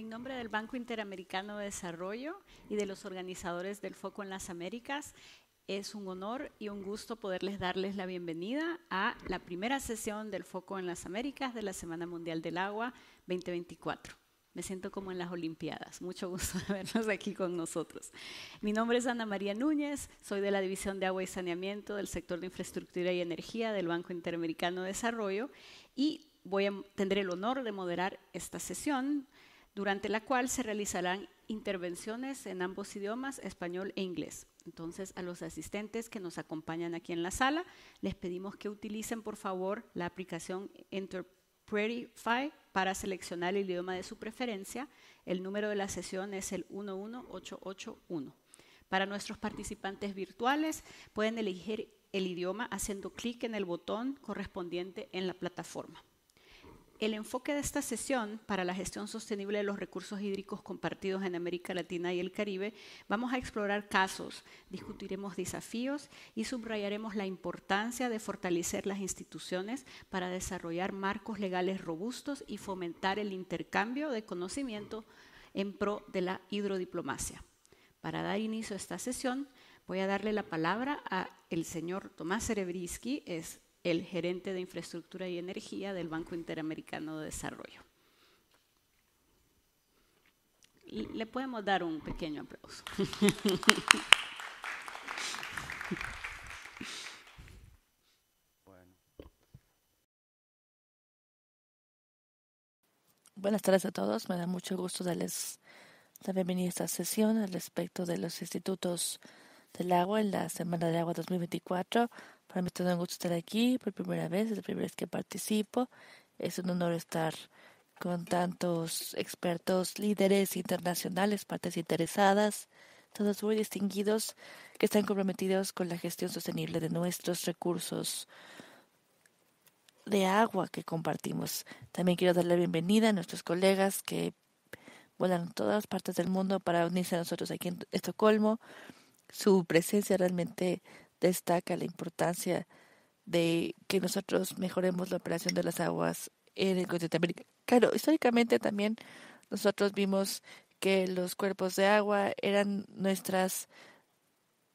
En nombre del Banco Interamericano de Desarrollo y de los organizadores del Foco en las Américas, es un honor y un gusto poderles darles la bienvenida a la primera sesión del Foco en las Américas de la Semana Mundial del Agua 2024. Me siento como en las Olimpiadas. Mucho gusto de verlos aquí con nosotros. Mi nombre es Ana María Núñez, soy de la División de Agua y Saneamiento del sector de Infraestructura y Energía del Banco Interamericano de Desarrollo y tendré el honor de moderar esta sesión, durante la cual se realizarán intervenciones en ambos idiomas, español e inglés. Entonces, a los asistentes que nos acompañan aquí en la sala, les pedimos que utilicen, por favor, la aplicación Interpretify para seleccionar el idioma de su preferencia. El número de la sesión es el 11881. Para nuestros participantes virtuales, pueden elegir el idioma haciendo clic en el botón correspondiente en la plataforma. El enfoque de esta sesión para la gestión sostenible de los recursos hídricos compartidos en América Latina y el Caribe, vamos a explorar casos, discutiremos desafíos y subrayaremos la importancia de fortalecer las instituciones para desarrollar marcos legales robustos y fomentar el intercambio de conocimiento en pro de la hidrodiplomacia. Para dar inicio a esta sesión, voy a darle la palabra al señor Tomás Serebrisky, el gerente de Infraestructura y Energía del Banco Interamericano de Desarrollo. Y le podemos dar un pequeño aplauso. Bueno. Buenas tardes a todos. Me da mucho gusto darles la bienvenida a esta sesión al respecto de los institutos del agua en la Semana del Agua 2024. Para mí es un gusto estar aquí por primera vez, es la primera vez que participo. Es un honor estar con tantos expertos, líderes internacionales, partes interesadas, todos muy distinguidos que están comprometidos con la gestión sostenible de nuestros recursos de agua que compartimos. También quiero dar la bienvenida a nuestros colegas que vuelan a todas partes del mundo para unirse a nosotros aquí en Estocolmo. Su presencia realmente destaca la importancia de que nosotros mejoremos la operación de las aguas en el continente americano. Claro, históricamente también nosotros vimos que los cuerpos de agua eran nuestras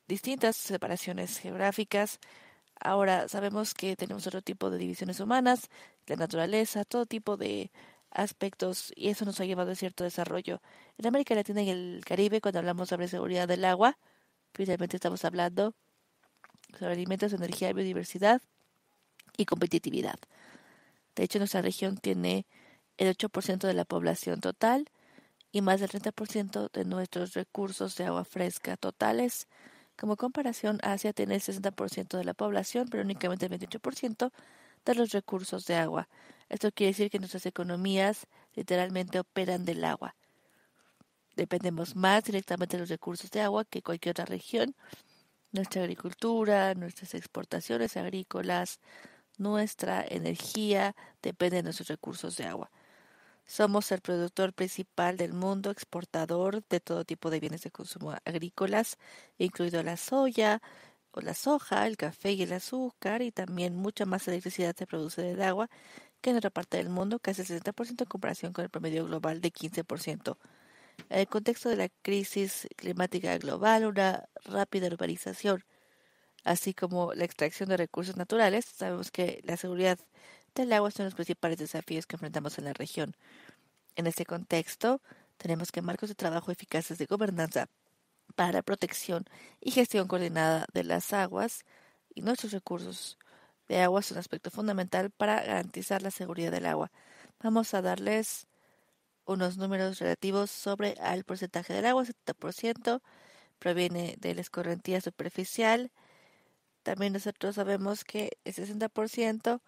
distintas separaciones geográficas. Ahora sabemos que tenemos otro tipo de divisiones humanas, la naturaleza, todo tipo de aspectos, y eso nos ha llevado a cierto desarrollo. En América Latina y el Caribe, cuando hablamos sobre seguridad del agua, precisamente estamos hablando sobre alimentos, energía, biodiversidad y competitividad. De hecho, nuestra región tiene el 8% de la población total y más del 30% de nuestros recursos de agua fresca totales. Como comparación, Asia tiene el 60% de la población, pero únicamente el 28% de los recursos de agua. Esto quiere decir que nuestras economías literalmente operan del agua. Dependemos más directamente de los recursos de agua que cualquier otra región. Nuestra agricultura, nuestras exportaciones agrícolas, nuestra energía depende de nuestros recursos de agua. Somos el productor principal del mundo, exportador de todo tipo de bienes de consumo agrícolas, incluido la soya o la soja, el café y el azúcar, y también mucha más electricidad se produce del agua que en otra parte del mundo, casi el 60% en comparación con el promedio global de 15%. En el contexto de la crisis climática global, una rápida urbanización, así como la extracción de recursos naturales, sabemos que la seguridad del agua son los principales desafíos que enfrentamos en la región. En este contexto, tenemos que marcos de trabajo eficaces de gobernanza para protección y gestión coordinada de las aguas y nuestros recursos de agua son un aspecto fundamental para garantizar la seguridad del agua. Vamos a darles unos números relativos sobre el porcentaje del agua. 70% proviene de la escorrentía superficial. También nosotros sabemos que el 60%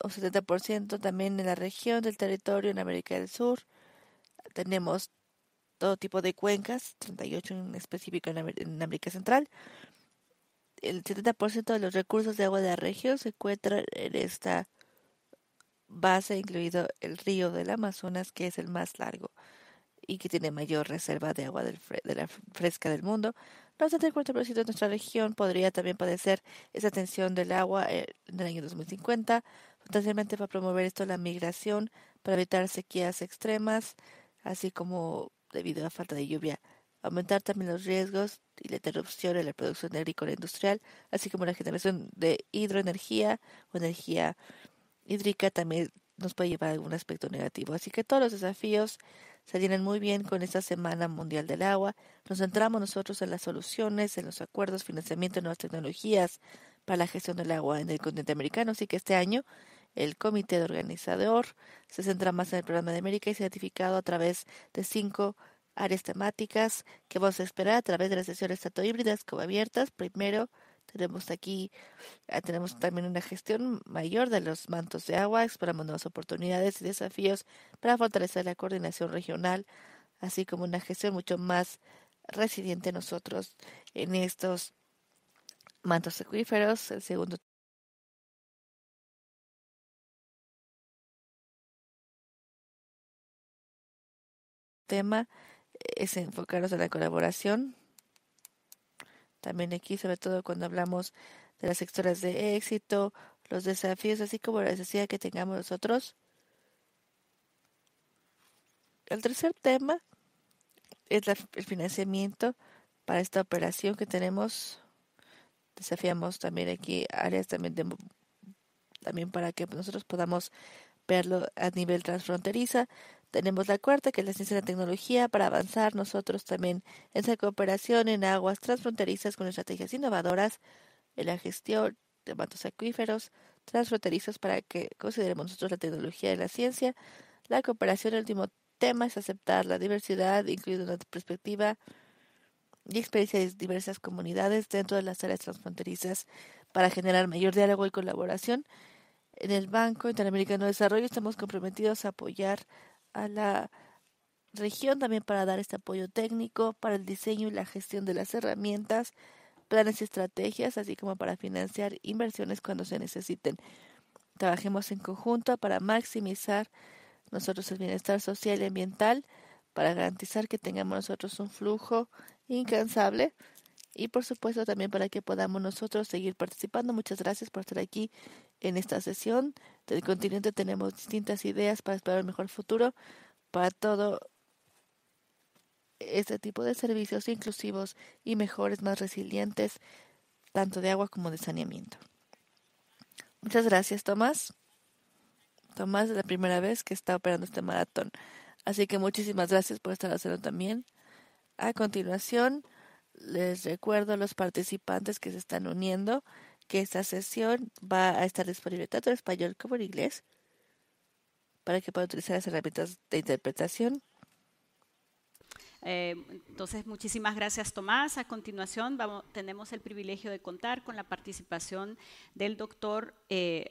o 70% también en la región del territorio en América del Sur. Tenemos todo tipo de cuencas, 38 en específico en América Central. El 70% de los recursos de agua de la región se encuentran en esta base, incluido el río del Amazonas, que es el más largo y que tiene mayor reserva de agua fresca del mundo. No obstante, el 4% de nuestra región podría también padecer esa tensión del agua en el año 2050. Potencialmente va a promover esto la migración para evitar sequías extremas, así como, debido a falta de lluvia, aumentar también los riesgos y la interrupción en la producción agrícola industrial, así como la generación de hidroenergía o energía hídrica también nos puede llevar a algún aspecto negativo. Así que todos los desafíos se alinean muy bien con esta Semana Mundial del Agua. Nos centramos nosotros en las soluciones, en los acuerdos, financiamiento de nuevas tecnologías para la gestión del agua en el continente americano. Así que este año el comité de organizador se centra más en el programa de América y se ha identificado a través de 5 áreas temáticas que vamos a esperar a través de las sesiones tanto híbridas como abiertas. Primero, tenemos también una gestión mayor de los mantos de agua. Exploramos nuevas oportunidades y desafíos para fortalecer la coordinación regional, así como una gestión mucho más resiliente nosotros en estos mantos acuíferos. El segundo tema es enfocarnos en la colaboración. También aquí, sobre todo cuando hablamos de las sectoras de éxito, los desafíos, así como la necesidad que tengamos nosotros. El tercer tema es el financiamiento para esta operación que tenemos. Desafiamos también aquí áreas también para que nosotros podamos verlo a nivel transfronteriza. Tenemos la cuarta, que es la ciencia y la tecnología, para avanzar nosotros también en esa cooperación en aguas transfronterizas con estrategias innovadoras en la gestión de mantos acuíferos transfronterizos para que consideremos nosotros la tecnología y la ciencia. La cooperación, el último tema, es aceptar la diversidad, incluyendo una perspectiva y experiencia de diversas comunidades dentro de las áreas transfronterizas para generar mayor diálogo y colaboración. En el Banco Interamericano de Desarrollo estamos comprometidos a apoyar a la región también para dar este apoyo técnico para el diseño y la gestión de las herramientas, planes y estrategias, así como para financiar inversiones cuando se necesiten. Trabajemos en conjunto para maximizar nosotros el bienestar social y ambiental, para garantizar que tengamos nosotros un flujo incansable y, por supuesto, también para que podamos nosotros seguir participando. Muchas gracias por estar aquí en esta sesión. Del continente tenemos distintas ideas para esperar un mejor futuro para todo este tipo de servicios inclusivos y mejores, más resilientes, tanto de agua como de saneamiento. Muchas gracias, Tomás. Tomás es la primera vez que está operando este maratón, así que muchísimas gracias por estar haciendo también. A continuación, les recuerdo a los participantes que se están uniendo que esta sesión va a estar disponible tanto en español como en inglés para que puedan utilizar las herramientas de interpretación. Entonces, muchísimas gracias, Tomás. A continuación, tenemos el privilegio de contar con la participación del doctor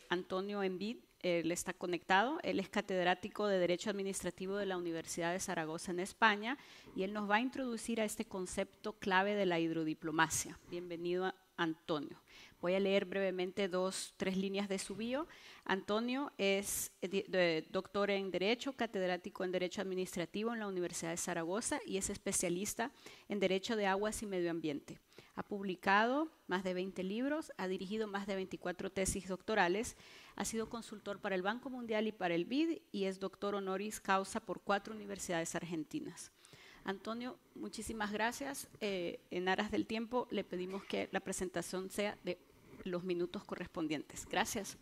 Antonio Envid. Él está conectado. Él es catedrático de Derecho Administrativo de la Universidad de Zaragoza en España y él nos va a introducir a este concepto clave de la hidrodiplomacia. Bienvenido, Antonio. Voy a leer brevemente 2-3 líneas de su bio. Antonio es doctor en Derecho, catedrático en Derecho Administrativo en la Universidad de Zaragoza y es especialista en Derecho de Aguas y Medio Ambiente. Ha publicado más de 20 libros, ha dirigido más de 24 tesis doctorales, ha sido consultor para el Banco Mundial y para el BID y es doctor honoris causa por 4 universidades argentinas. Antonio, muchísimas gracias. En aras del tiempo, le pedimos que la presentación sea de los minutos correspondientes. Gracias.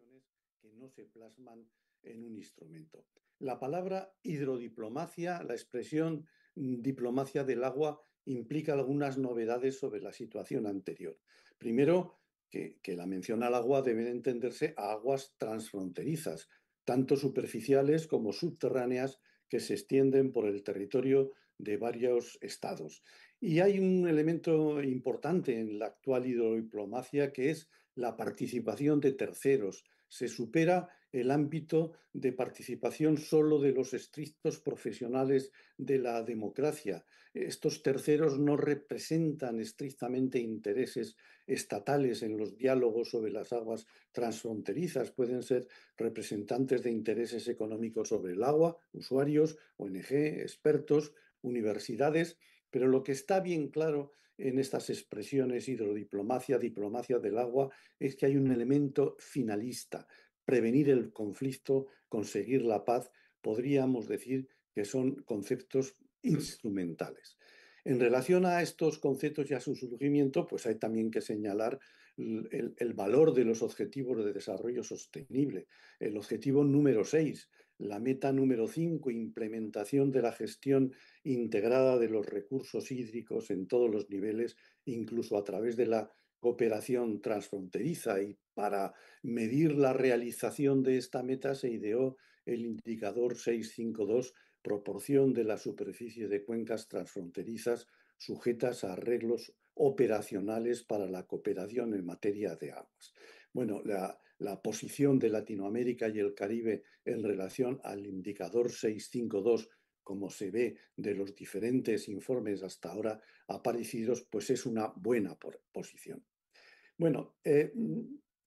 acciones que no se plasman en un instrumento. La palabra hidrodiplomacia, la expresión diplomacia del agua, implica algunas novedades sobre la situación anterior. Primero, que la mención al agua debe entenderse a aguas transfronterizas, tanto superficiales como subterráneas, que se extienden por el territorio de varios estados. Y hay un elemento importante en la actual hidrodiplomacia, que es la participación de terceros. Se supera el ámbito de participación solo de los estrictos profesionales de la democracia. Estos terceros no representan estrictamente intereses estatales en los diálogos sobre las aguas transfronterizas. Pueden ser representantes de intereses económicos sobre el agua, usuarios, ONG, expertos, universidades. Pero lo que está bien claro en estas expresiones hidrodiplomacia, diplomacia del agua, es que hay un elemento finalista. Prevenir el conflicto, conseguir la paz, podríamos decir que son conceptos instrumentales. En relación a estos conceptos y a su surgimiento, pues hay también que señalar el valor de los objetivos de desarrollo sostenible. El objetivo número 6, la meta número 5, implementación de la gestión integrada de los recursos hídricos en todos los niveles, incluso a través de la cooperación transfronteriza. Y para medir la realización de esta meta se ideó el indicador 652, proporción de la superficie de cuencas transfronterizas sujetas a arreglos operacionales para la cooperación en materia de aguas. Bueno, la posición de Latinoamérica y el Caribe en relación al indicador 652, como se ve de los diferentes informes hasta ahora aparecidos, pues es una buena posición. Bueno,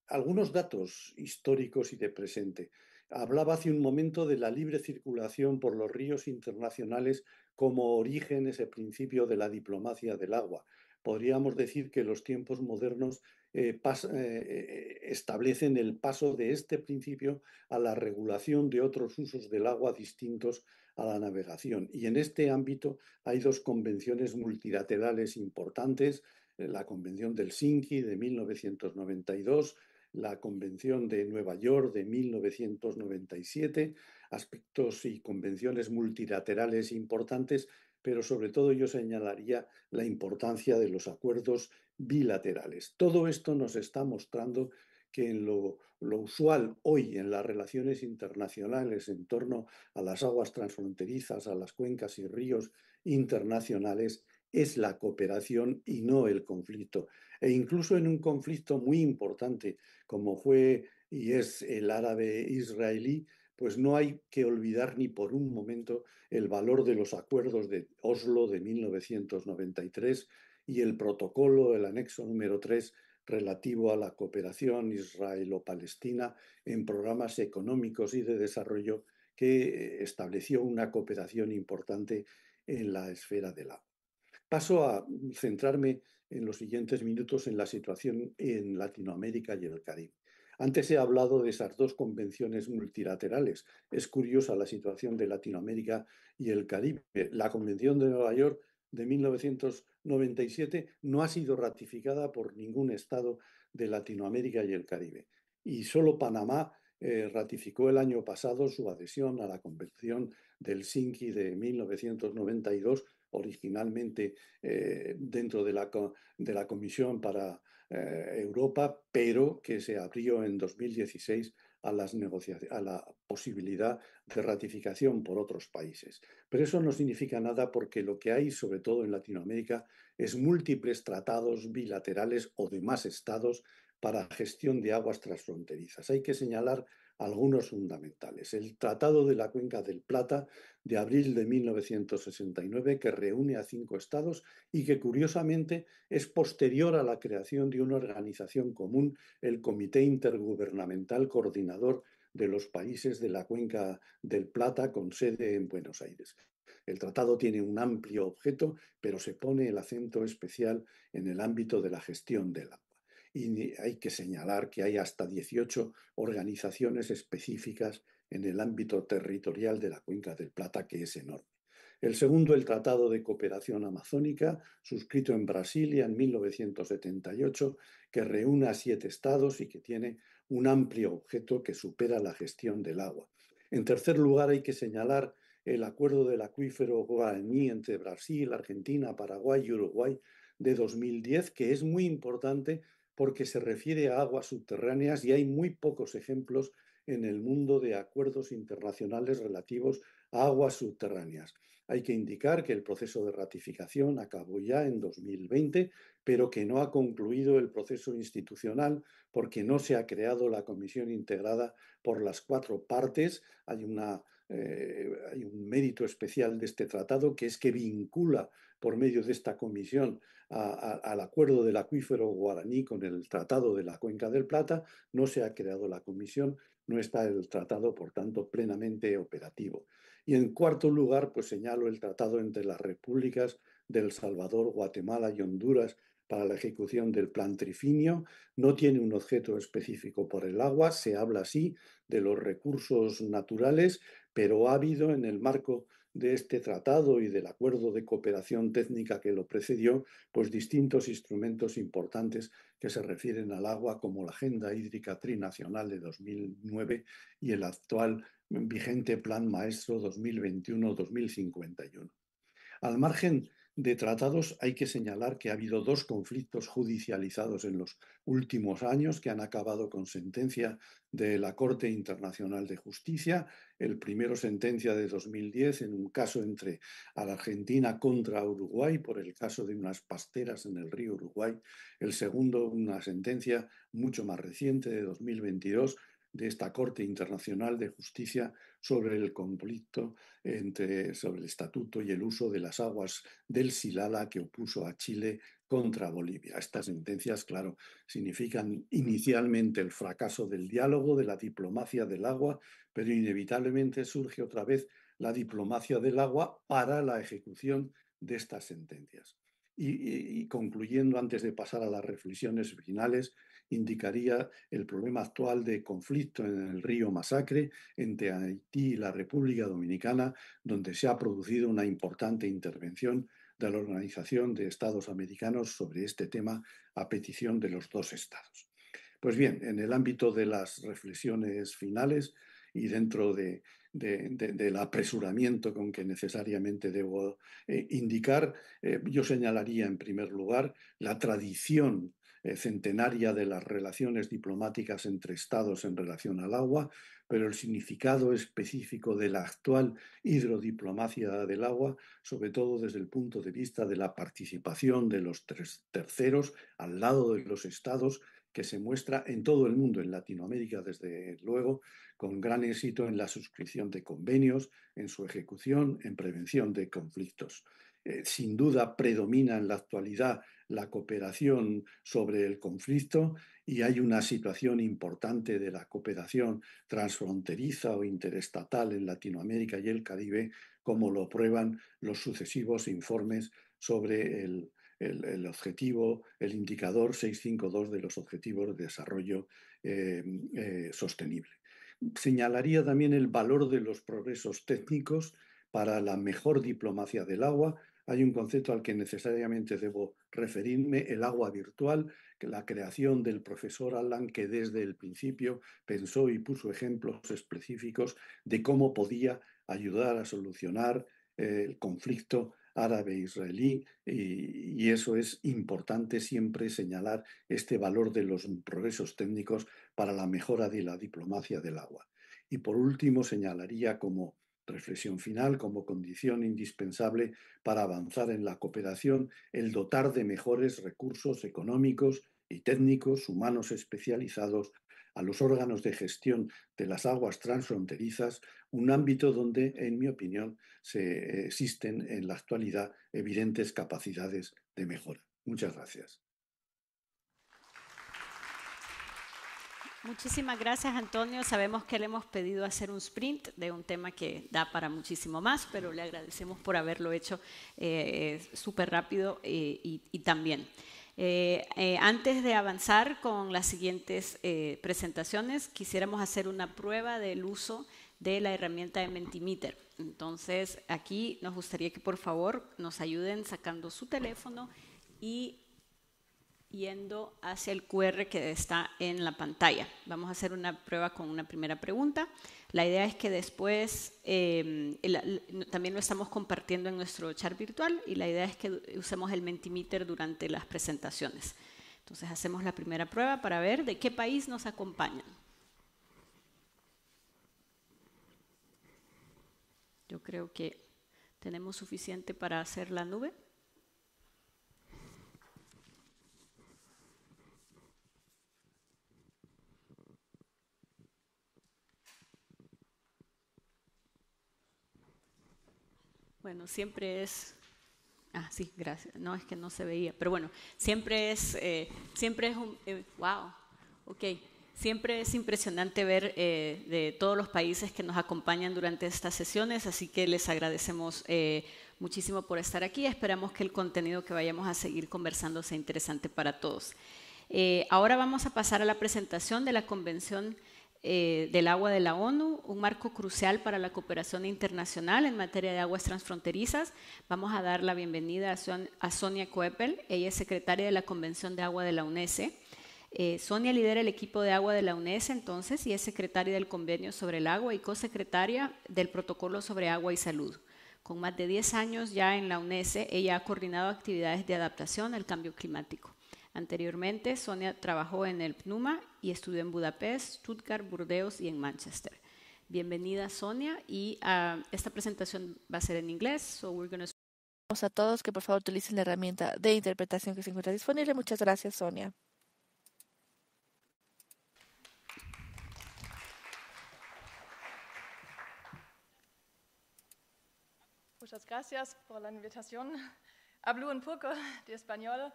algunos datos históricos y de presente. Hablaba hace un momento de la libre circulación por los ríos internacionales como origen, ese principio de la diplomacia del agua. Podríamos decir que los tiempos modernos establecen el paso de este principio a la regulación de otros usos del agua distintos a la navegación. Y en este ámbito hay dos convenciones multilaterales importantes, la Convención de Helsinki de 1992, la Convención de Nueva York de 1997, aspectos y convenciones multilaterales importantes, pero sobre todo yo señalaría la importancia de los acuerdos bilaterales. Todo esto nos está mostrando que en lo usual hoy en las relaciones internacionales en torno a las aguas transfronterizas, a las cuencas y ríos internacionales, es la cooperación y no el conflicto. E incluso en un conflicto muy importante como fue y es el árabe-israelí, pues no hay que olvidar ni por un momento el valor de los acuerdos de Oslo de 1993 y el protocolo, el anexo número 3, relativo a la cooperación israelo-palestina en programas económicos y de desarrollo, que estableció una cooperación importante en la esfera del agua. Paso a centrarme en los siguientes minutos en la situación en Latinoamérica y el Caribe. Antes he hablado de esas dos convenciones multilaterales. Es curiosa la situación de Latinoamérica y el Caribe. La Convención de Nueva York de 1997 no ha sido ratificada por ningún estado de Latinoamérica y el Caribe. Y solo Panamá ratificó el año pasado su adhesión a la Convención de Helsinki de 1992, originalmente dentro de la Comisión para Europa, pero que se abrió en 2016 a la posibilidad de ratificación por otros países. Pero eso no significa nada, porque lo que hay, sobre todo en Latinoamérica, es múltiples tratados bilaterales o de más estados para gestión de aguas transfronterizas. Hay que señalar algunos fundamentales. El Tratado de la Cuenca del Plata de abril de 1969, que reúne a 5 estados y que curiosamente es posterior a la creación de una organización común, el Comité Intergubernamental Coordinador de los Países de la Cuenca del Plata, con sede en Buenos Aires. El tratado tiene un amplio objeto, pero se pone el acento especial en el ámbito de la gestión del agua. Y hay que señalar que hay hasta 18 organizaciones específicas en el ámbito territorial de la Cuenca del Plata, que es enorme. El segundo, el Tratado de Cooperación Amazónica, suscrito en Brasilia en 1978, que reúne a 7 estados y que tiene un amplio objeto que supera la gestión del agua. En tercer lugar, hay que señalar el Acuerdo del Acuífero Guaraní entre Brasil, Argentina, Paraguay y Uruguay de 2010, que es muy importante porque se refiere a aguas subterráneas y hay muy pocos ejemplos en el mundo de acuerdos internacionales relativos a aguas subterráneas. Hay que indicar que el proceso de ratificación acabó ya en 2020, pero que no ha concluido el proceso institucional porque no se ha creado la comisión integrada por las 4 partes. Hay un mérito especial de este tratado, que es que vincula por medio de esta comisión al Acuerdo del Acuífero Guaraní con el Tratado de la Cuenca del Plata. No se ha creado la comisión, no está el tratado, por tanto, plenamente operativo. Y en cuarto lugar, pues señalo el tratado entre las repúblicas de El Salvador, Guatemala y Honduras para la ejecución del Plan Trifinio. No tiene un objeto específico por el agua, se habla así de los recursos naturales, pero ha habido en el marco de este tratado y del acuerdo de cooperación técnica que lo precedió, pues distintos instrumentos importantes que se refieren al agua, como la Agenda Hídrica Trinacional de 2009 y el actual vigente Plan Maestro 2021-2051. Al margen de tratados, hay que señalar que ha habido 2 conflictos judicializados en los últimos años que han acabado con sentencia de la Corte Internacional de Justicia. El primero, sentencia de 2010, en un caso entre a la Argentina contra Uruguay por el caso de unas pasteras en el río Uruguay. El segundo, una sentencia mucho más reciente de 2022, de esta Corte Internacional de Justicia sobre el conflicto sobre el estatuto y el uso de las aguas del Silala que opuso a Chile contra Bolivia. Estas sentencias, claro, significan inicialmente el fracaso del diálogo, de la diplomacia del agua, pero inevitablemente surge otra vez la diplomacia del agua para la ejecución de estas sentencias. Y concluyendo, antes de pasar a las reflexiones finales, indicaría el problema actual de conflicto en el río Masacre entre Haití y la República Dominicana, donde se ha producido una importante intervención de la Organización de Estados Americanos sobre este tema a petición de los 2 estados. Pues bien, en el ámbito de las reflexiones finales y dentro del apresuramiento con que necesariamente debo indicar, yo señalaría en primer lugar la tradición centenaria de las relaciones diplomáticas entre estados en relación al agua, pero el significado específico de la actual hidrodiplomacia del agua, sobre todo desde el punto de vista de la participación de los terceros al lado de los estados, que se muestra en todo el mundo, en Latinoamérica desde luego, con gran éxito en la suscripción de convenios, en su ejecución, en prevención de conflictos. Sin duda predomina en la actualidad la cooperación sobre el conflicto y hay una situación importante de la cooperación transfronteriza o interestatal en Latinoamérica y el Caribe, como lo prueban los sucesivos informes sobre el objetivo, el indicador 652 de los Objetivos de Desarrollo Sostenible. Señalaría también el valor de los progresos técnicos para la mejor diplomacia del agua. Hay un concepto al que necesariamente debo referirme, el agua virtual, la creación del profesor Alan, que desde el principio pensó y puso ejemplos específicos de cómo podía ayudar a solucionar el conflicto árabe-israelí, y eso es importante siempre señalar este valor de los progresos técnicos para la mejora de la diplomacia del agua. Y por último señalaría como reflexión final, como condición indispensable para avanzar en la cooperación, el dotar de mejores recursos económicos y técnicos humanos especializados a los órganos de gestión de las aguas transfronterizas, un ámbito donde, en mi opinión, existen en la actualidad evidentes capacidades de mejora. Muchas gracias. Muchísimas gracias, Antonio. Sabemos que le hemos pedido hacer un sprint de un tema que da para muchísimo más, pero le agradecemos por haberlo hecho súper rápido y también. Antes de avanzar con las siguientes presentaciones, quisiéramos hacer una prueba del uso de la herramienta de Mentimeter. Entonces, aquí nos gustaría que por favor nos ayuden sacando su teléfono y yendo hacia el QR que está en la pantalla. Vamos a hacer una prueba con una primera pregunta. La idea es que después, también lo estamos compartiendo en nuestro chat virtual, y la idea es que usemos el Mentimeter durante las presentaciones. Entonces hacemos la primera prueba para ver de qué país nos acompañan. Yo creo que tenemos suficiente para hacer la nube. Bueno, siempre es... Ah, sí, gracias. No, es que no se veía. Pero bueno, siempre es un... ¡Wow! Ok. Siempre es impresionante ver de todos los países que nos acompañan durante estas sesiones, así que les agradecemos muchísimo por estar aquí. Esperamos que el contenido que vayamos a seguir conversando sea interesante para todos. Ahora vamos a pasar a la presentación de la Convención del Agua de la ONU, un marco crucial para la cooperación internacional en materia de aguas transfronterizas. Vamos a dar la bienvenida a Sonia Koeppel. Ella es secretaria de la Convención de Agua de la UNECE. Sonia lidera el equipo de agua de la UNECE entonces y es secretaria del Convenio sobre el Agua y cosecretaria del Protocolo sobre Agua y Salud. Con más de 10 años ya en la UNECE, ella ha coordinado actividades de adaptación al cambio climático. Anteriormente, Sonia trabajó en el PNUMA y estudió en Budapest, Stuttgart, Burdeos y en Manchester. Bienvenida, Sonia, y esta presentación va a ser en inglés. So we're going to... A todos que por favor utilicen la herramienta de interpretación que se encuentra disponible. Muchas gracias, Sonia. Muchas gracias por la invitación. Hablo un poco de español.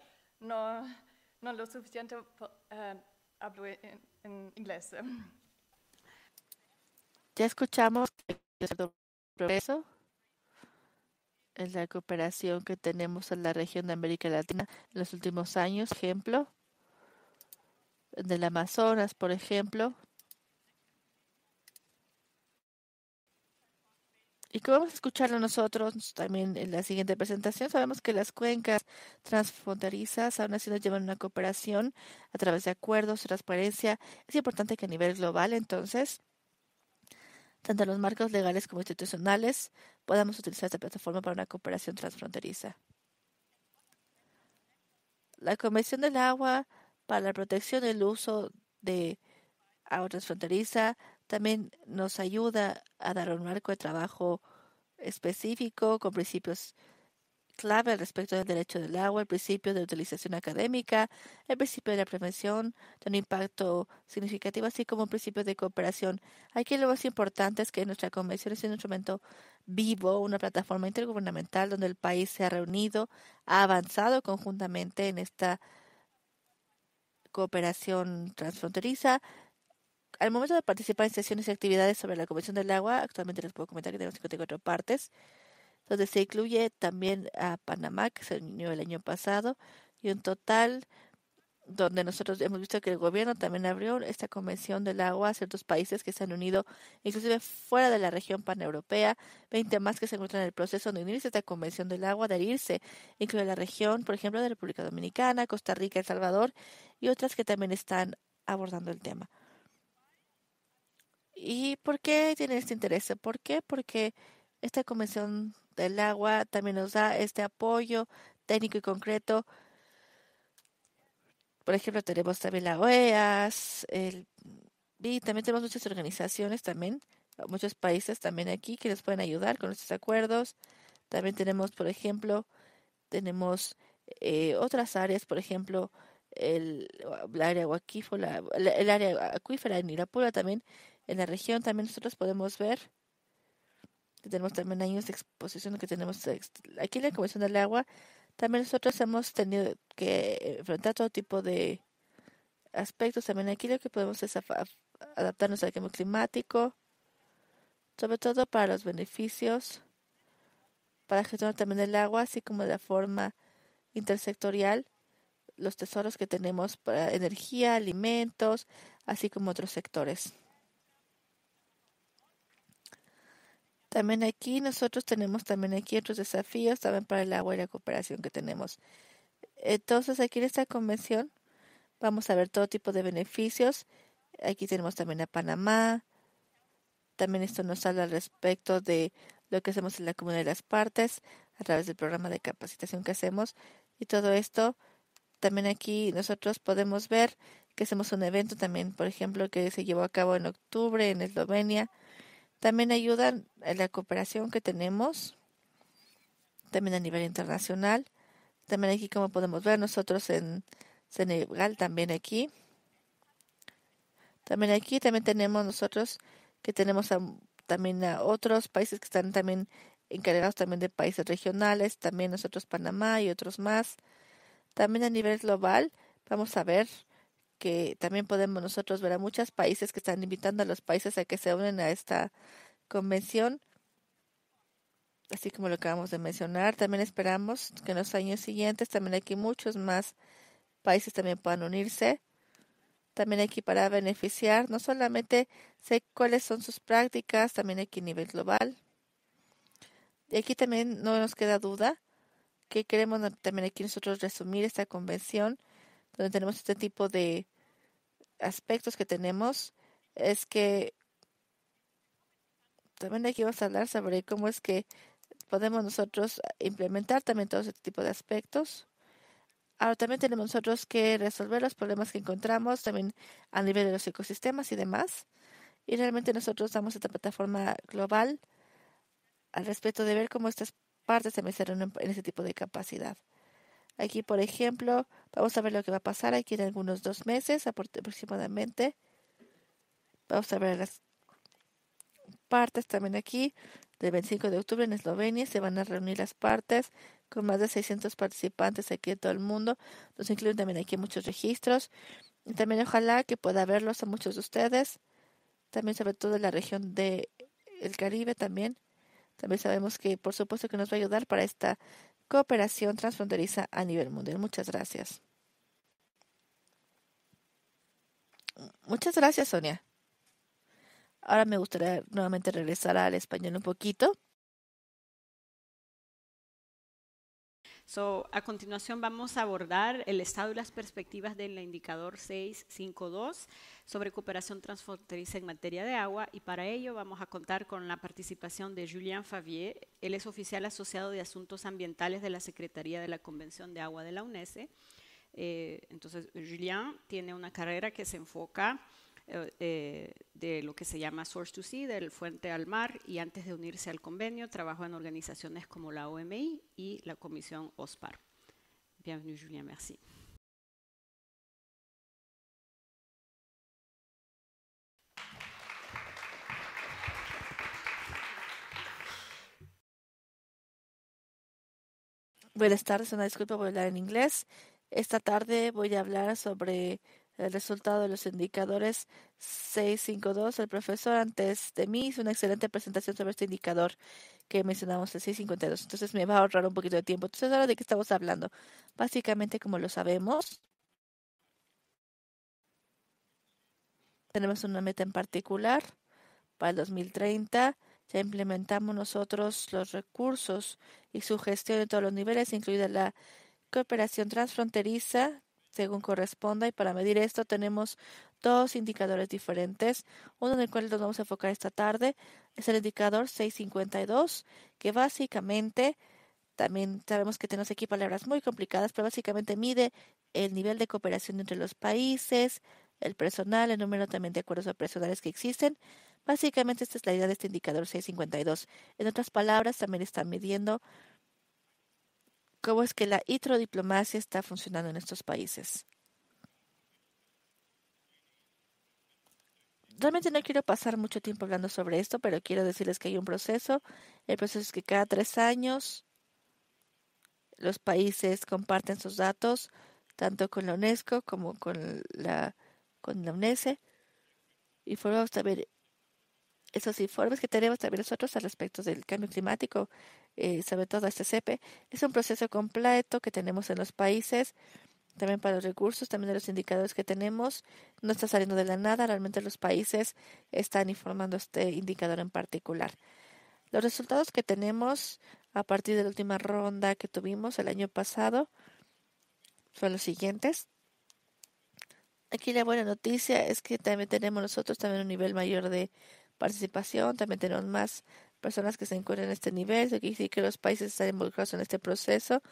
No lo suficiente, hablo en inglés. Ya escuchamos el progreso en la cooperación que tenemos en la región de América Latina en los últimos años, por ejemplo, del Amazonas, por ejemplo. Y como vamos a escucharlo nosotros también en la siguiente presentación, sabemos que las cuencas transfronterizas aún así nos llevan una cooperación a través de acuerdos, transparencia. Es importante que a nivel global, entonces, tanto los marcos legales como institucionales, podamos utilizar esta plataforma para una cooperación transfronteriza. La Convención del Agua para la protección del uso de agua transfronteriza también nos ayuda a dar un marco de trabajo específico con principios clave al respecto del derecho del agua, el principio de utilización académica, el principio de la prevención de un impacto significativo, así como un principio de cooperación. Aquí lo más importante es que nuestra convención es un instrumento vivo, una plataforma intergubernamental donde el país se ha reunido, ha avanzado conjuntamente en esta cooperación transfronteriza. Al momento de participar en sesiones y actividades sobre la Convención del Agua, actualmente les puedo comentar que tenemos 54 partes, donde se incluye también a Panamá, que se unió el año pasado, y en total, donde nosotros hemos visto que el gobierno también abrió esta Convención del Agua a ciertos países que se han unido, inclusive fuera de la región paneuropea, 20 más que se encuentran en el proceso de unirse a esta Convención del Agua, de adherirse, incluye la región, por ejemplo, de República Dominicana, Costa Rica, El Salvador, y otras que también están abordando el tema. ¿Y por qué tiene este interés? ¿Por qué? Porque esta Convención del Agua también nos da este apoyo técnico y concreto. Por ejemplo, tenemos también la OEAS, y también tenemos muchas organizaciones también, muchos países también aquí que nos pueden ayudar con estos acuerdos. También tenemos, por ejemplo, otras áreas, por ejemplo, el área acuífera en Irapura también. En la región también nosotros podemos ver que tenemos también años de exposición que tenemos aquí en la Convención del Agua. También nosotros hemos tenido que enfrentar todo tipo de aspectos. También aquí lo que podemos es adaptarnos al cambio climático, sobre todo para los beneficios, para gestionar también el agua, así como de la forma intersectorial, los tesoros que tenemos para energía, alimentos, así como otros sectores. También aquí nosotros tenemos otros desafíos también para el agua y la cooperación que tenemos. Entonces aquí en esta convención vamos a ver todo tipo de beneficios. Aquí tenemos también a Panamá. También esto nos habla al respecto de lo que hacemos en la comunidad de las partes a través del programa de capacitación que hacemos. Y todo esto también aquí nosotros podemos ver que hacemos un evento también, por ejemplo, que se llevó a cabo en octubre en Eslovenia. También ayudan a la cooperación que tenemos, también a nivel internacional. También aquí, como podemos ver, nosotros en Senegal, también aquí. También aquí también tenemos nosotros que tenemos también a otros países que están también encargados también de países regionales. También nosotros Panamá y otros más. También a nivel global vamos a ver que también podemos nosotros ver a muchos países que están invitando a los países a que se unen a esta convención, así como lo acabamos de mencionar. También esperamos que en los años siguientes también aquí muchos más países también puedan unirse. También aquí para beneficiar, no solamente sé cuáles son sus prácticas, también aquí a nivel global. Y aquí también no nos queda duda que queremos también aquí nosotros resumir esta convención, donde tenemos este tipo de aspectos que tenemos, es que también aquí vamos a hablar sobre cómo es que podemos nosotros implementar también todo este tipo de aspectos. Ahora también tenemos nosotros que resolver los problemas que encontramos también a nivel de los ecosistemas y demás. Y realmente nosotros damos esta plataforma global al respecto de ver cómo estas partes también se reúnen en ese tipo de capacidad. Aquí, por ejemplo, vamos a ver lo que va a pasar aquí en algunos 2 meses aproximadamente. Vamos a ver las partes también aquí. Del 25 de octubre en Eslovenia se van a reunir las partes con más de 600 participantes aquí de todo el mundo. Nos incluyen también aquí muchos registros. Y también ojalá que pueda verlos a muchos de ustedes. También sobre todo en la región del Caribe también. También sabemos que por supuesto que nos va a ayudar para esta cooperación transfronteriza a nivel mundial. Muchas gracias. Muchas gracias, Sonia. Ahora me gustaría nuevamente regresar al español un poquito. A continuación vamos a abordar el estado y las perspectivas del indicador 6.5.2 sobre cooperación transfronteriza en materia de agua, y para ello vamos a contar con la participación de Julien Favier. Él es oficial asociado de Asuntos Ambientales de la Secretaría de la Convención de Agua de la UNECE. Entonces, Julien tiene una carrera que se enfoca de lo que se llama Source to Sea, del fuente al mar, y antes de unirse al convenio, trabajó en organizaciones como la OMI y la Comisión OSPAR. Bienvenue, Julien, merci. Buenas tardes, una disculpa, voy a hablar en inglés. Esta tarde voy a hablar sobre el resultado de los indicadores 6.5.2. El profesor antes de mí hizo una excelente presentación sobre este indicador que mencionamos, el 6.52. Entonces me va a ahorrar un poquito de tiempo. Entonces, ¿ahora de qué estamos hablando? Básicamente, como lo sabemos, tenemos una meta en particular para el 2030. Ya implementamos nosotros los recursos y su gestión en todos los niveles, incluida la cooperación transfronteriza, según corresponda, y para medir esto tenemos 2 indicadores diferentes. Uno en el cual nos vamos a enfocar esta tarde es el indicador 6.52, que básicamente, también sabemos que tenemos aquí palabras muy complicadas, pero básicamente mide el nivel de cooperación entre los países, el personal, el número también de acuerdos operacionales que existen. Básicamente esta es la idea de este indicador 6.52. En otras palabras, también está midiendo cómo es que la hidrodiplomacia está funcionando en estos países. Realmente no quiero pasar mucho tiempo hablando sobre esto, pero quiero decirles que hay un proceso. El proceso es que cada 3 años los países comparten sus datos, tanto con la UNESCO como con la UNECE, y formamos también esos informes que tenemos también nosotros al respecto del cambio climático, sobre todo este CEPE. Es un proceso completo que tenemos en los países, también para los recursos, también de los indicadores que tenemos. No está saliendo de la nada, realmente los países están informando este indicador en particular. Los resultados que tenemos a partir de la última ronda que tuvimos el año pasado son los siguientes. Aquí la buena noticia es que también tenemos nosotros también un nivel mayor de participación, también tenemos más personas que se encuentran en este nivel, eso quiere decir que los países están involucrados en este proceso.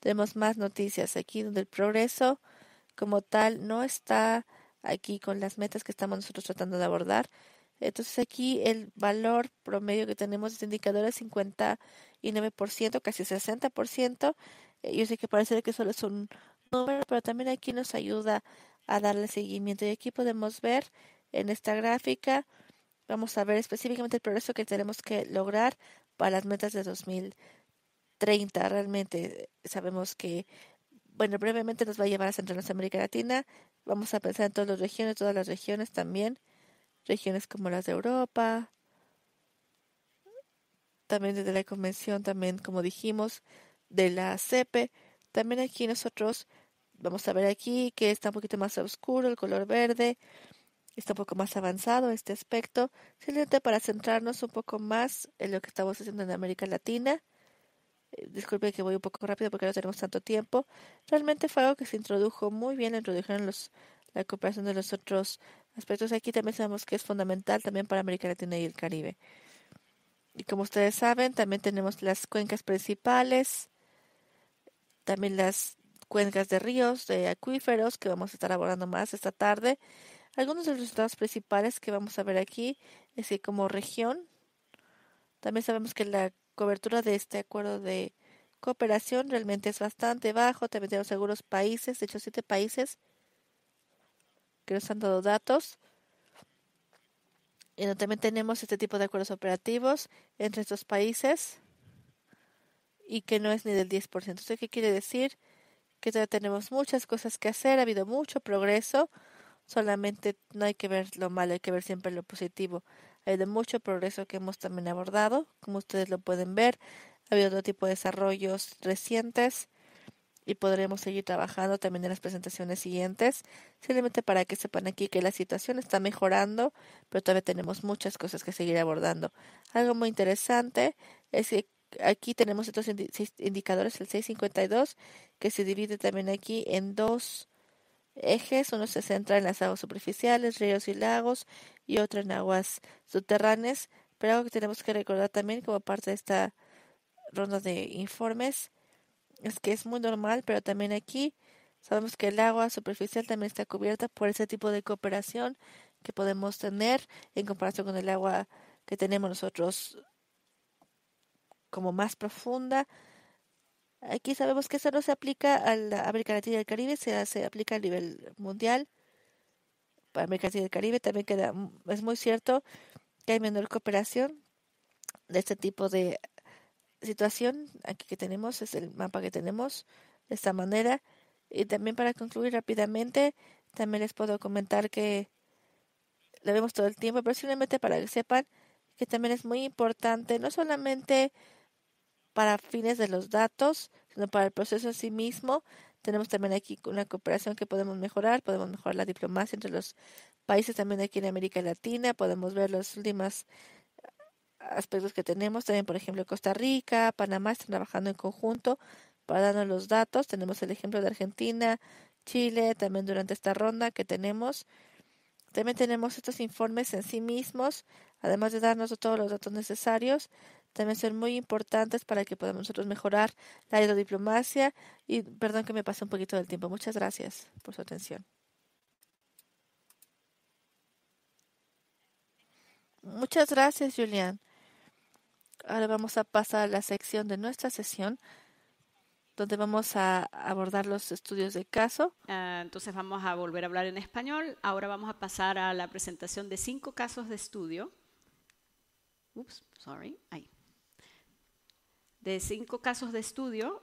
Tenemos más noticias aquí donde el progreso como tal no está aquí con las metas que estamos nosotros tratando de abordar. Entonces aquí el valor promedio que tenemos de este indicador es 59%, casi 60%. Yo sé que parece que solo es un número, pero también aquí nos ayuda a darle seguimiento. Y aquí podemos ver en esta gráfica, vamos a ver específicamente el progreso que tenemos que lograr para las metas de 2030. Realmente sabemos que, bueno, brevemente nos va a llevar a Centroamérica y América Latina. Vamos a pensar en todas las regiones también. Regiones como las de Europa, también desde la Convención, también como dijimos, de la CEPE. También aquí nosotros vamos a ver aquí que está un poquito más oscuro, el color verde, está un poco más avanzado este aspecto, simplemente para centrarnos un poco más en lo que estamos haciendo en América Latina. Disculpen que voy un poco rápido porque no tenemos tanto tiempo. Realmente fue algo que se introdujo muy bien, introdujeron la cooperación de los otros aspectos. Aquí también sabemos que es fundamental también para América Latina y el Caribe. Y como ustedes saben, también tenemos las cuencas principales, también las cuencas de ríos, de acuíferos, que vamos a estar abordando más esta tarde. Algunos de los resultados principales que vamos a ver aquí es que como región, también sabemos que la cobertura de este acuerdo de cooperación realmente es bastante bajo. También tenemos algunos países, de hecho 7 países, que nos han dado datos. Y también tenemos este tipo de acuerdos operativos entre estos países y que no es ni del 10%. Entonces, ¿qué quiere decir? Que todavía tenemos muchas cosas que hacer, ha habido mucho progreso, solamente no hay que ver lo malo, hay que ver siempre lo positivo. Ha habido mucho progreso que hemos también abordado, como ustedes lo pueden ver, ha habido otro tipo de desarrollos recientes. Y podremos seguir trabajando también en las presentaciones siguientes, simplemente para que sepan aquí que la situación está mejorando, pero todavía tenemos muchas cosas que seguir abordando. Algo muy interesante es que aquí tenemos estos indicadores, el 652, que se divide también aquí en dos ejes. Uno se centra en las aguas superficiales, ríos y lagos, y otro en aguas subterráneas. Pero algo que tenemos que recordar también como parte de esta ronda de informes, es que es muy normal, pero también aquí sabemos que el agua superficial también está cubierta por ese tipo de cooperación que podemos tener en comparación con el agua que tenemos nosotros como más profunda. Aquí sabemos que eso no se aplica a la América Latina y el Caribe, se aplica a nivel mundial. Para América Latina y el Caribe también es muy cierto que hay menor cooperación de este tipo de situación aquí que tenemos, es el mapa que tenemos de esta manera. Y también para concluir rápidamente, también les puedo comentar que lo vemos todo el tiempo, pero simplemente para que sepan que también es muy importante, no solamente para fines de los datos, sino para el proceso en sí mismo. Tenemos también aquí una cooperación que podemos mejorar la diplomacia entre los países también aquí en América Latina, podemos ver las últimas aspectos que tenemos, también por ejemplo Costa Rica, Panamá están trabajando en conjunto para darnos los datos. Tenemos el ejemplo de Argentina, Chile, también durante esta ronda que tenemos. También tenemos estos informes en sí mismos, además de darnos todos los datos necesarios, también son muy importantes para que podamos nosotros mejorar la diplomacia. Y perdón que me pasé un poquito del tiempo. Muchas gracias por su atención. Muchas gracias, Julián. Ahora vamos a pasar a la sección de nuestra sesión, donde vamos a abordar los estudios de caso. Entonces vamos a volver a hablar en español. Ahora vamos a pasar a la presentación de 5 casos de estudio. Ups, sorry. Ahí. De 5 casos de estudio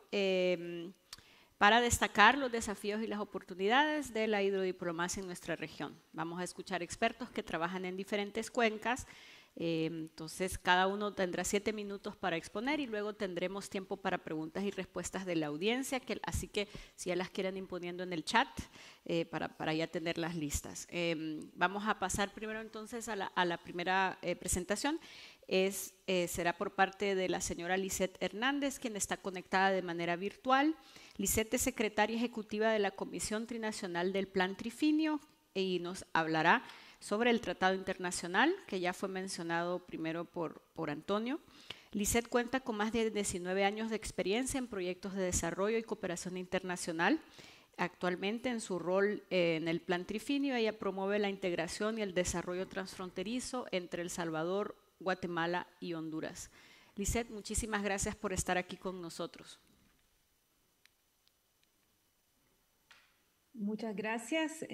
para destacar los desafíos y las oportunidades de la hidrodiplomacia en nuestra región. Vamos a escuchar expertos que trabajan en diferentes cuencas Entonces, cada uno tendrá 7 minutos para exponer y luego tendremos tiempo para preguntas y respuestas de la audiencia, así que si ya las quieren ir poniendo en el chat para ya tener las listas. Vamos a pasar primero entonces a la primera presentación. Será por parte de la señora Lisette Hernández, quien está conectada de manera virtual. Lisette es secretaria ejecutiva de la Comisión Trinacional del Plan Trifinio y nos hablará sobre el Tratado Internacional, que ya fue mencionado primero por Antonio. Lisette cuenta con más de 19 años de experiencia en proyectos de desarrollo y cooperación internacional. Actualmente, en su rol en el Plan Trifinio, ella promueve la integración y el desarrollo transfronterizo entre El Salvador, Guatemala y Honduras. Lisette, muchísimas gracias por estar aquí con nosotros. Muchas gracias.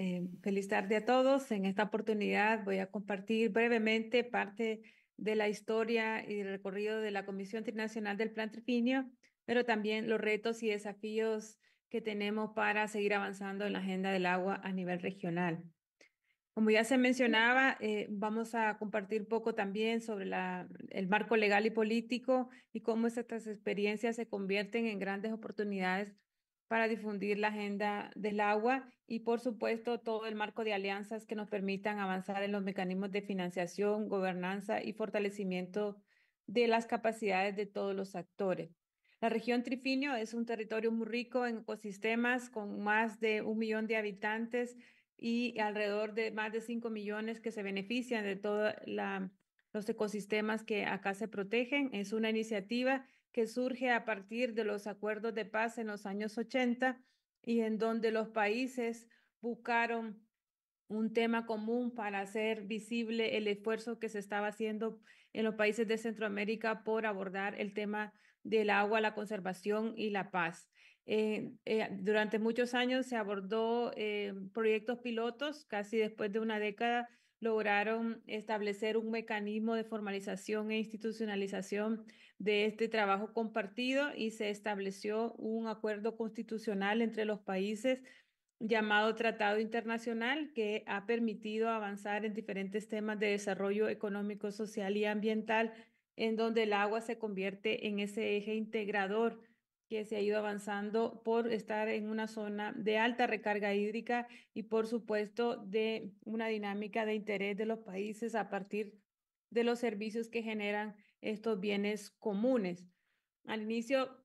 Feliz tarde a todos. En esta oportunidad voy a compartir brevemente parte de la historia y del recorrido de la Comisión Trinacional del Plan Trifinio, pero también los retos y desafíos que tenemos para seguir avanzando en la agenda del agua a nivel regional. Como ya se mencionaba, vamos a compartir poco también sobre el marco legal y político y cómo estas experiencias se convierten en grandes oportunidades para difundir la agenda del agua y, por supuesto, todo el marco de alianzas que nos permitan avanzar en los mecanismos de financiación, gobernanza y fortalecimiento de las capacidades de todos los actores. La región Trifinio es un territorio muy rico en ecosistemas con más de 1 millón de habitantes y alrededor de más de 5 millones que se benefician de todos los ecosistemas que acá se protegen. Es una iniciativa que surge a partir de los acuerdos de paz en los años 80 y en donde los países buscaron un tema común para hacer visible el esfuerzo que se estaba haciendo en los países de Centroamérica por abordar el tema del agua, la conservación y la paz. Durante muchos años se abordó proyectos pilotos, casi después de una década lograron establecer un mecanismo de formalización e institucionalización de este trabajo compartido y se estableció un acuerdo constitucional entre los países llamado Tratado Internacional, que ha permitido avanzar en diferentes temas de desarrollo económico, social y ambiental, en donde el agua se convierte en ese eje integrador que se ha ido avanzando por estar en una zona de alta recarga hídrica y, por supuesto, de una dinámica de interés de los países a partir de los servicios que generan estos bienes comunes. Al inicio,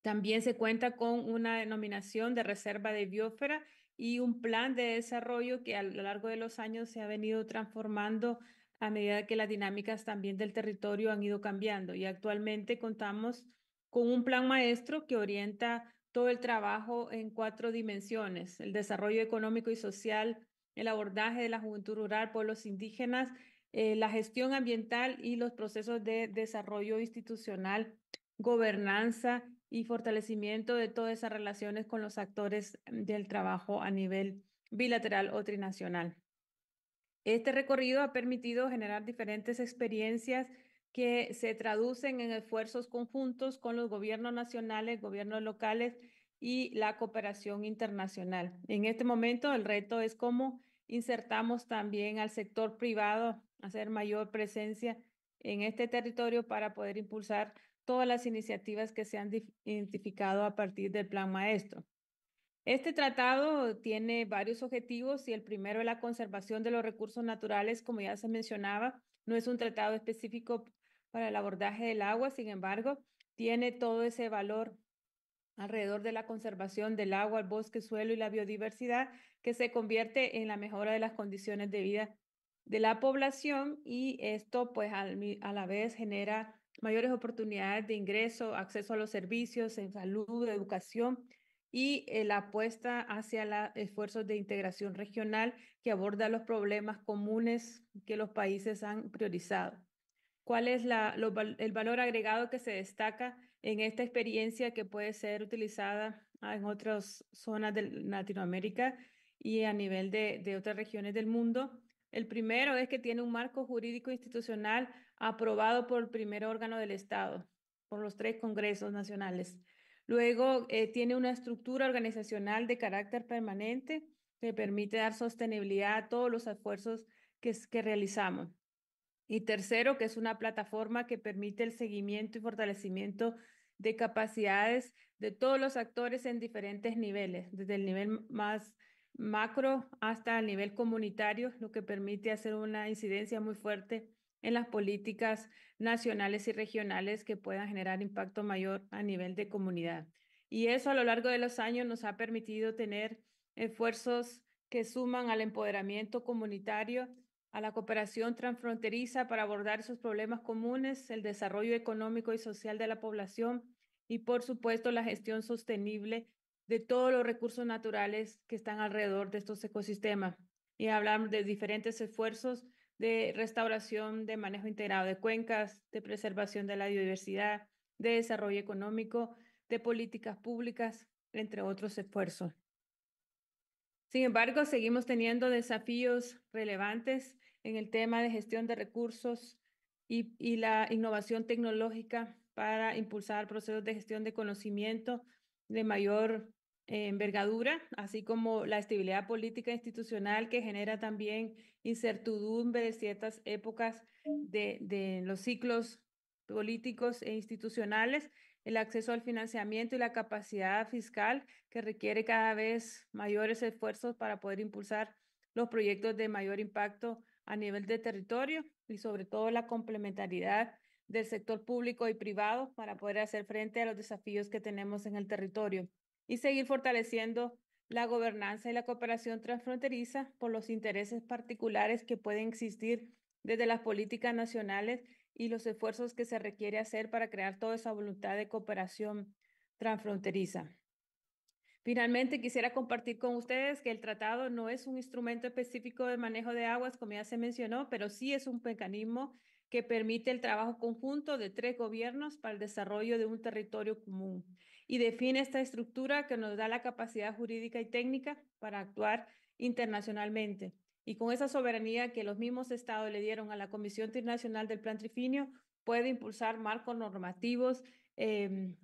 también se cuenta con una denominación de reserva de biosfera y un plan de desarrollo que a lo largo de los años se ha venido transformando a medida que las dinámicas también del territorio han ido cambiando, y actualmente contamos con un plan maestro que orienta todo el trabajo en 4 dimensiones: el desarrollo económico y social, el abordaje de la juventud rural, pueblos indígenas, la gestión ambiental y los procesos de desarrollo institucional, gobernanza y fortalecimiento de todas esas relaciones con los actores del trabajo a nivel bilateral o trinacional. Este recorrido ha permitido generar diferentes experiencias que se traducen en esfuerzos conjuntos con los gobiernos nacionales, gobiernos locales y la cooperación internacional. En este momento, el reto es cómo insertamos también al sector privado, hacer mayor presencia en este territorio para poder impulsar todas las iniciativas que se han identificado a partir del Plan Maestro. Este tratado tiene varios objetivos y el primero es la conservación de los recursos naturales, como ya se mencionaba. No es un tratado específico para el abordaje del agua, sin embargo, tiene todo ese valor alrededor de la conservación del agua, el bosque, suelo y la biodiversidad, que se convierte en la mejora de las condiciones de vida de la población, y esto pues a la vez genera mayores oportunidades de ingreso, acceso a los servicios en salud, educación y la apuesta hacia los esfuerzos de integración regional que aborda los problemas comunes que los países han priorizado. ¿Cuál es el valor agregado que se destaca en esta experiencia que puede ser utilizada en otras zonas de Latinoamérica y a nivel de otras regiones del mundo? El primero es que tiene un marco jurídico institucional aprobado por el primer órgano del Estado, por los 3 congresos nacionales. Luego, tiene una estructura organizacional de carácter permanente que permite dar sostenibilidad a todos los esfuerzos que realizamos. Y tercero, que es una plataforma que permite el seguimiento y fortalecimiento de capacidades de todos los actores en diferentes niveles, desde el nivel más macro hasta el nivel comunitario, lo que permite hacer una incidencia muy fuerte en las políticas nacionales y regionales que puedan generar impacto mayor a nivel de comunidad. Y eso a lo largo de los años nos ha permitido tener esfuerzos que suman al empoderamiento comunitario, a la cooperación transfronteriza para abordar esos problemas comunes, el desarrollo económico y social de la población y, por supuesto, la gestión sostenible de todos los recursos naturales que están alrededor de estos ecosistemas. Y hablamos de diferentes esfuerzos de restauración, de manejo integrado de cuencas, de preservación de la biodiversidad, de desarrollo económico, de políticas públicas, entre otros esfuerzos. Sin embargo, seguimos teniendo desafíos relevantes en el tema de gestión de recursos y la innovación tecnológica para impulsar procesos de gestión de conocimiento de mayor envergadura, así como la estabilidad política institucional que genera también incertidumbre de ciertas épocas de los ciclos políticos e institucionales, el acceso al financiamiento y la capacidad fiscal que requiere cada vez mayores esfuerzos para poder impulsar los proyectos de mayor impacto a nivel de territorio y sobre todo la complementariedad del sector público y privado para poder hacer frente a los desafíos que tenemos en el territorio y seguir fortaleciendo la gobernanza y la cooperación transfronteriza por los intereses particulares que pueden existir desde las políticas nacionales y los esfuerzos que se requiere hacer para crear toda esa voluntad de cooperación transfronteriza. Finalmente, quisiera compartir con ustedes que el tratado no es un instrumento específico de manejo de aguas, como ya se mencionó, pero sí es un mecanismo que permite el trabajo conjunto de tres gobiernos para el desarrollo de un territorio común y define esta estructura que nos da la capacidad jurídica y técnica para actuar internacionalmente. Y con esa soberanía que los mismos estados le dieron a la Comisión Internacional del Plan Trifinio, puede impulsar marcos normativos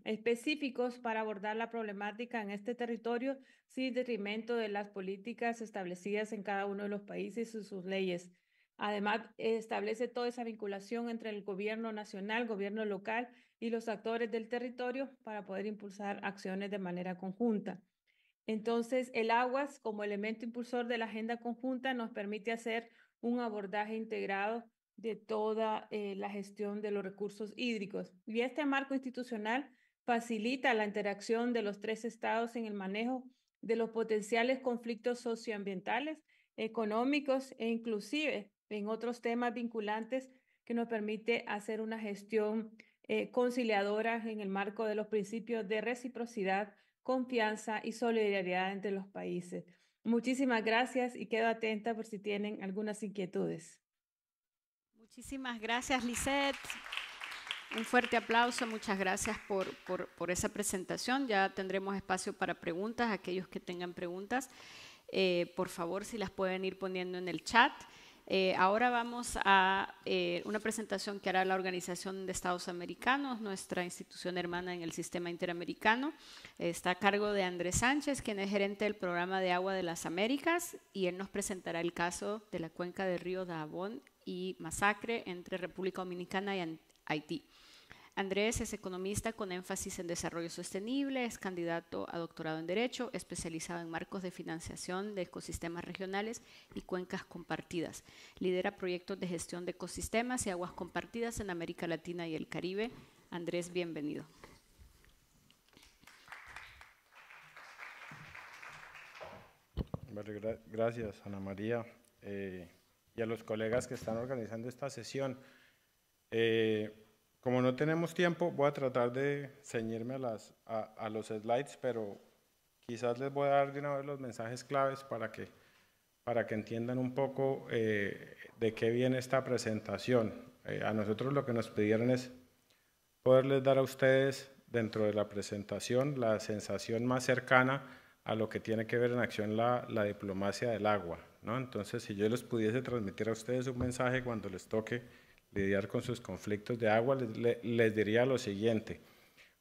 específicos para abordar la problemática en este territorio sin detrimento de las políticas establecidas en cada uno de los países y sus leyes. Además, establece toda esa vinculación entre el gobierno nacional, gobierno local y los actores del territorio para poder impulsar acciones de manera conjunta. Entonces, el aguas como elemento impulsor de la agenda conjunta nos permite hacer un abordaje integrado de toda la gestión de los recursos hídricos. Y este marco institucional facilita la interacción de los tres estados en el manejo de los potenciales conflictos socioambientales, económicos e inclusive en otros temas vinculantes que nos permite hacer una gestión conciliadora en el marco de los principios de reciprocidad, confianza y solidaridad entre los países. Muchísimas gracias y quedo atenta por si tienen algunas inquietudes. Muchísimas gracias, Lisette. Un fuerte aplauso, muchas gracias por esa presentación. Ya tendremos espacio para preguntas, aquellos que tengan preguntas. Por favor, si las pueden ir poniendo en el chat. Ahora vamos a una presentación que hará la Organización de Estados Americanos, nuestra institución hermana en el sistema interamericano. Está a cargo de Andrés Sánchez, quien es gerente del programa de agua de las Américas, y él nos presentará el caso de la cuenca del río Dajabón y masacre entre República Dominicana y Haití. Andrés es economista con énfasis en desarrollo sostenible, es candidato a doctorado en Derecho, especializado en marcos de financiación de ecosistemas regionales y cuencas compartidas. Lidera proyectos de gestión de ecosistemas y aguas compartidas en América Latina y el Caribe. Andrés, bienvenido. Gracias, Ana María, y a los colegas que están organizando esta sesión. Como no tenemos tiempo, voy a tratar de ceñirme a los slides, pero quizás les voy a dar de una vez los mensajes claves para que entiendan un poco de qué viene esta presentación. A nosotros lo que nos pidieron es poderles dar a ustedes dentro de la presentación la sensación más cercana a lo que tiene que ver en acción la diplomacia del agua, ¿no? Entonces, si yo les pudiese transmitir a ustedes un mensaje cuando les toque lidiar con sus conflictos de agua, les diría lo siguiente.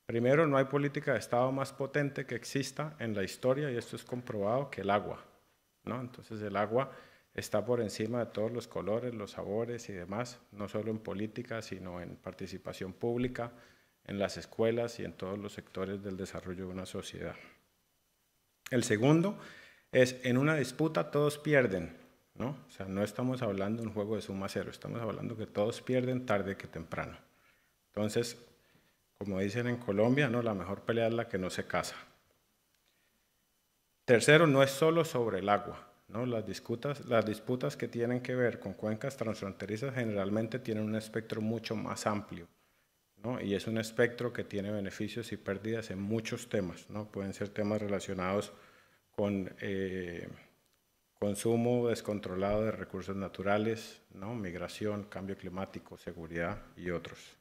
Primero, no hay política de Estado más potente que exista en la historia, y esto es comprobado, que el agua, ¿no? Entonces, el agua está por encima de todos los colores, los sabores y demás, no solo en política, sino en participación pública, en las escuelas y en todos los sectores del desarrollo de una sociedad. El segundo es, en una disputa todos pierden, ¿no? O sea, no estamos hablando de un juego de suma cero, estamos hablando que todos pierden tarde que temprano. Entonces, como dicen en Colombia, ¿no?, la mejor pelea es la que no se casa. Tercero, no es solo sobre el agua, ¿no? Las disputas que tienen que ver con cuencas transfronterizas generalmente tienen un espectro mucho más amplio, ¿no? Y es un espectro que tiene beneficios y pérdidas en muchos temas, ¿no? Pueden ser temas relacionados con consumo descontrolado de recursos naturales, ¿no?, migración, cambio climático, seguridad y otros.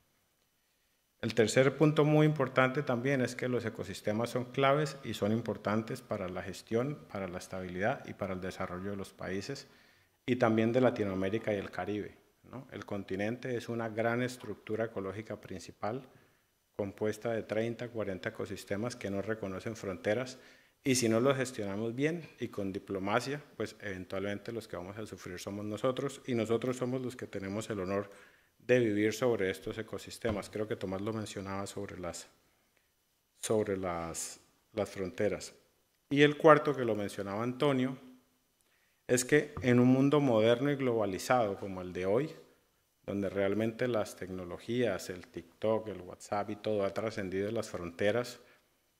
El tercer punto muy importante también es que los ecosistemas son claves y son importantes para la gestión, para la estabilidad y para el desarrollo de los países y también de Latinoamérica y el Caribe, ¿no? El continente es una gran estructura ecológica principal compuesta de 30, 40 ecosistemas que no reconocen fronteras y si no los gestionamos bien y con diplomacia, pues eventualmente los que vamos a sufrir somos nosotros y nosotros somos los que tenemos el honor de vivir sobre estos ecosistemas. Creo que Tomás lo mencionaba sobre las fronteras. Y el cuarto, que lo mencionaba Antonio, es que en un mundo moderno y globalizado como el de hoy, donde realmente las tecnologías, el TikTok, el WhatsApp y todo ha trascendido las fronteras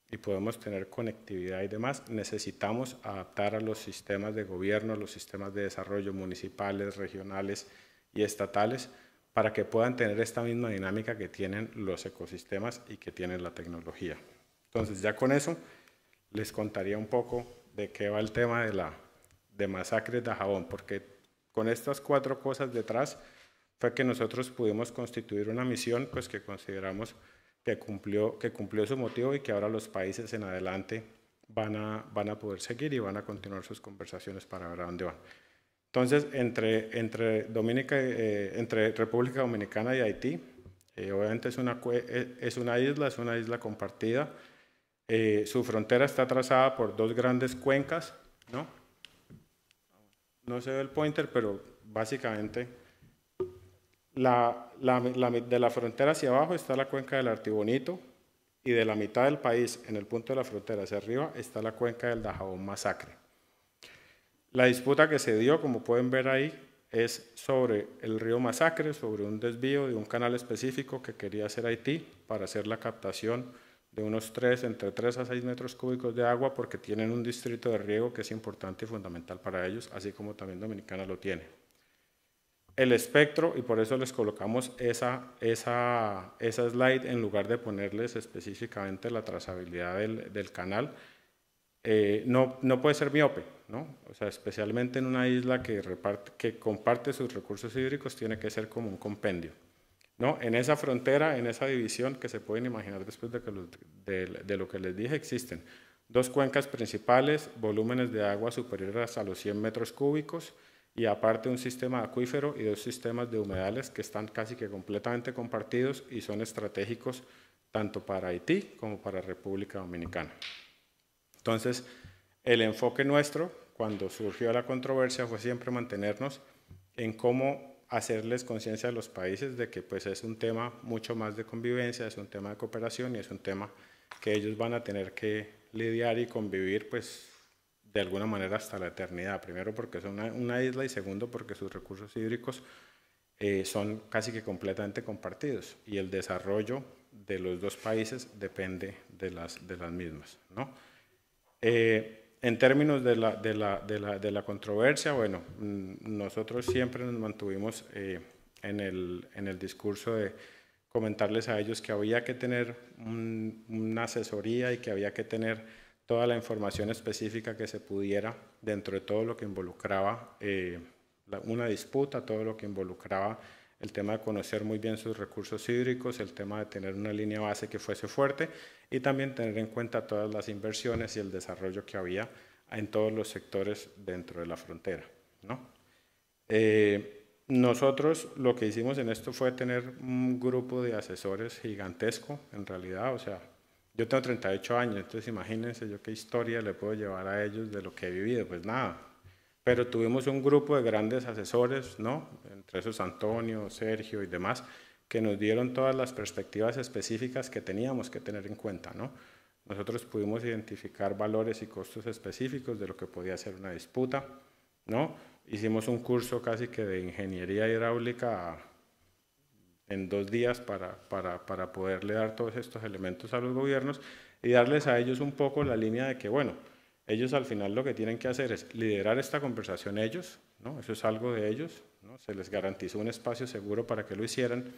y podemos tener conectividad y demás, necesitamos adaptar a los sistemas de gobierno, a los sistemas de desarrollo municipales, regionales y estatales, para que puedan tener esta misma dinámica que tienen los ecosistemas y que tienen la tecnología. Entonces, ya con eso les contaría un poco de qué va el tema de masacres de Dajabón, porque con estas cuatro cosas detrás fue que nosotros pudimos constituir una misión, pues, que consideramos que cumplió su motivo y que ahora los países en adelante van a poder seguir y van a continuar sus conversaciones para ver a dónde van. Entonces, entre República Dominicana y Haití, obviamente es una isla compartida. Su frontera está trazada por dos grandes cuencas, ¿no? No se ve el pointer, pero básicamente de la frontera hacia abajo está la cuenca del Artibonito y de la mitad del país, en el punto de la frontera hacia arriba, está la cuenca del Dajabón Masacre. La disputa que se dio, como pueden ver ahí, es sobre el río Masacre, sobre un desvío de un canal específico que quería hacer Haití para hacer la captación de unos entre 3 a 6 metros cúbicos de agua, porque tienen un distrito de riego que es importante y fundamental para ellos, así como también Dominicana lo tiene. El espectro, y por eso les colocamos esa slide en lugar de ponerles específicamente la trazabilidad del canal, no puede ser miope, ¿no? O sea, especialmente en una isla que comparte sus recursos hídricos, tiene que ser como un compendio, ¿no? En esa frontera, en esa división que se pueden imaginar después de lo que les dije, existen dos cuencas principales, volúmenes de agua superiores a los 100 metros cúbicos y aparte un sistema acuífero y dos sistemas de humedales que están casi que completamente compartidos y son estratégicos tanto para Haití como para República Dominicana. Entonces, el enfoque nuestro, cuando surgió la controversia, fue siempre mantenernos en cómo hacerles conciencia a los países de que, pues, es un tema mucho más de convivencia, es un tema de cooperación y es un tema que ellos van a tener que lidiar y convivir, pues, de alguna manera hasta la eternidad. Primero, porque son una isla y segundo, porque sus recursos hídricos son casi que completamente compartidos y el desarrollo de los dos países depende de las mismas, ¿no? En términos de la controversia, bueno, nosotros siempre nos mantuvimos en el discurso de comentarles a ellos que había que tener una asesoría y que había que tener toda la información específica que se pudiera dentro de todo lo que involucraba una disputa, todo lo que involucraba el tema de conocer muy bien sus recursos hídricos, el tema de tener una línea base que fuese fuerte y también tener en cuenta todas las inversiones y el desarrollo que había en todos los sectores dentro de la frontera, ¿no? Nosotros lo que hicimos en esto fue tener un grupo de asesores gigantesco, en realidad, o sea, yo tengo 38 años, entonces imagínense yo qué historia le puedo llevar a ellos de lo que he vivido, pues nada. pero tuvimos un grupo de grandes asesores, ¿no? Entre esos Antonio, Sergio y demás, que nos dieron todas las perspectivas específicas que teníamos que tener en cuenta, ¿no? Nosotros pudimos identificar valores y costos específicos de lo que podía ser una disputa, ¿no? Hicimos un curso casi que de ingeniería hidráulica en 2 días para poderle dar todos estos elementos a los gobiernos y darles a ellos un poco la línea de que, bueno, ellos al final lo que tienen que hacer es liderar esta conversación ellos, ¿no? Eso es algo de ellos, ¿no? Se les garantizó un espacio seguro para que lo hicieran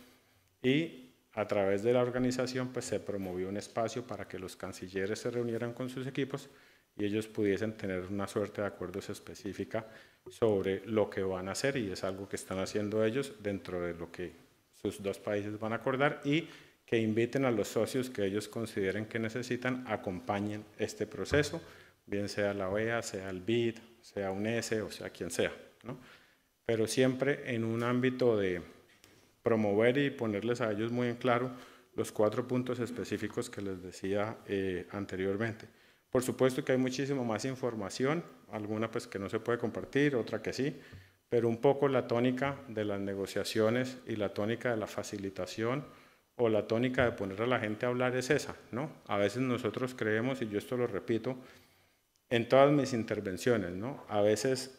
y a través de la organización pues, se promovió un espacio para que los cancilleres se reunieran con sus equipos y ellos pudiesen tener una suerte de acuerdos específica sobre lo que van a hacer y es algo que están haciendo ellos dentro de lo que sus 2 países van a acordar y que inviten a los socios que ellos consideren que necesitan, acompañen este proceso, bien sea la OEA, sea el BID, sea UNECE o sea quien sea, ¿no? Pero siempre en un ámbito de promover y ponerles a ellos muy en claro los 4 puntos específicos que les decía anteriormente. Por supuesto que hay muchísimo más información, alguna pues que no se puede compartir, otra que sí, pero un poco la tónica de las negociaciones y la tónica de la facilitación o la tónica de poner a la gente a hablar es esa, ¿no? A veces nosotros creemos, y yo esto lo repito, en todas mis intervenciones, ¿no? A veces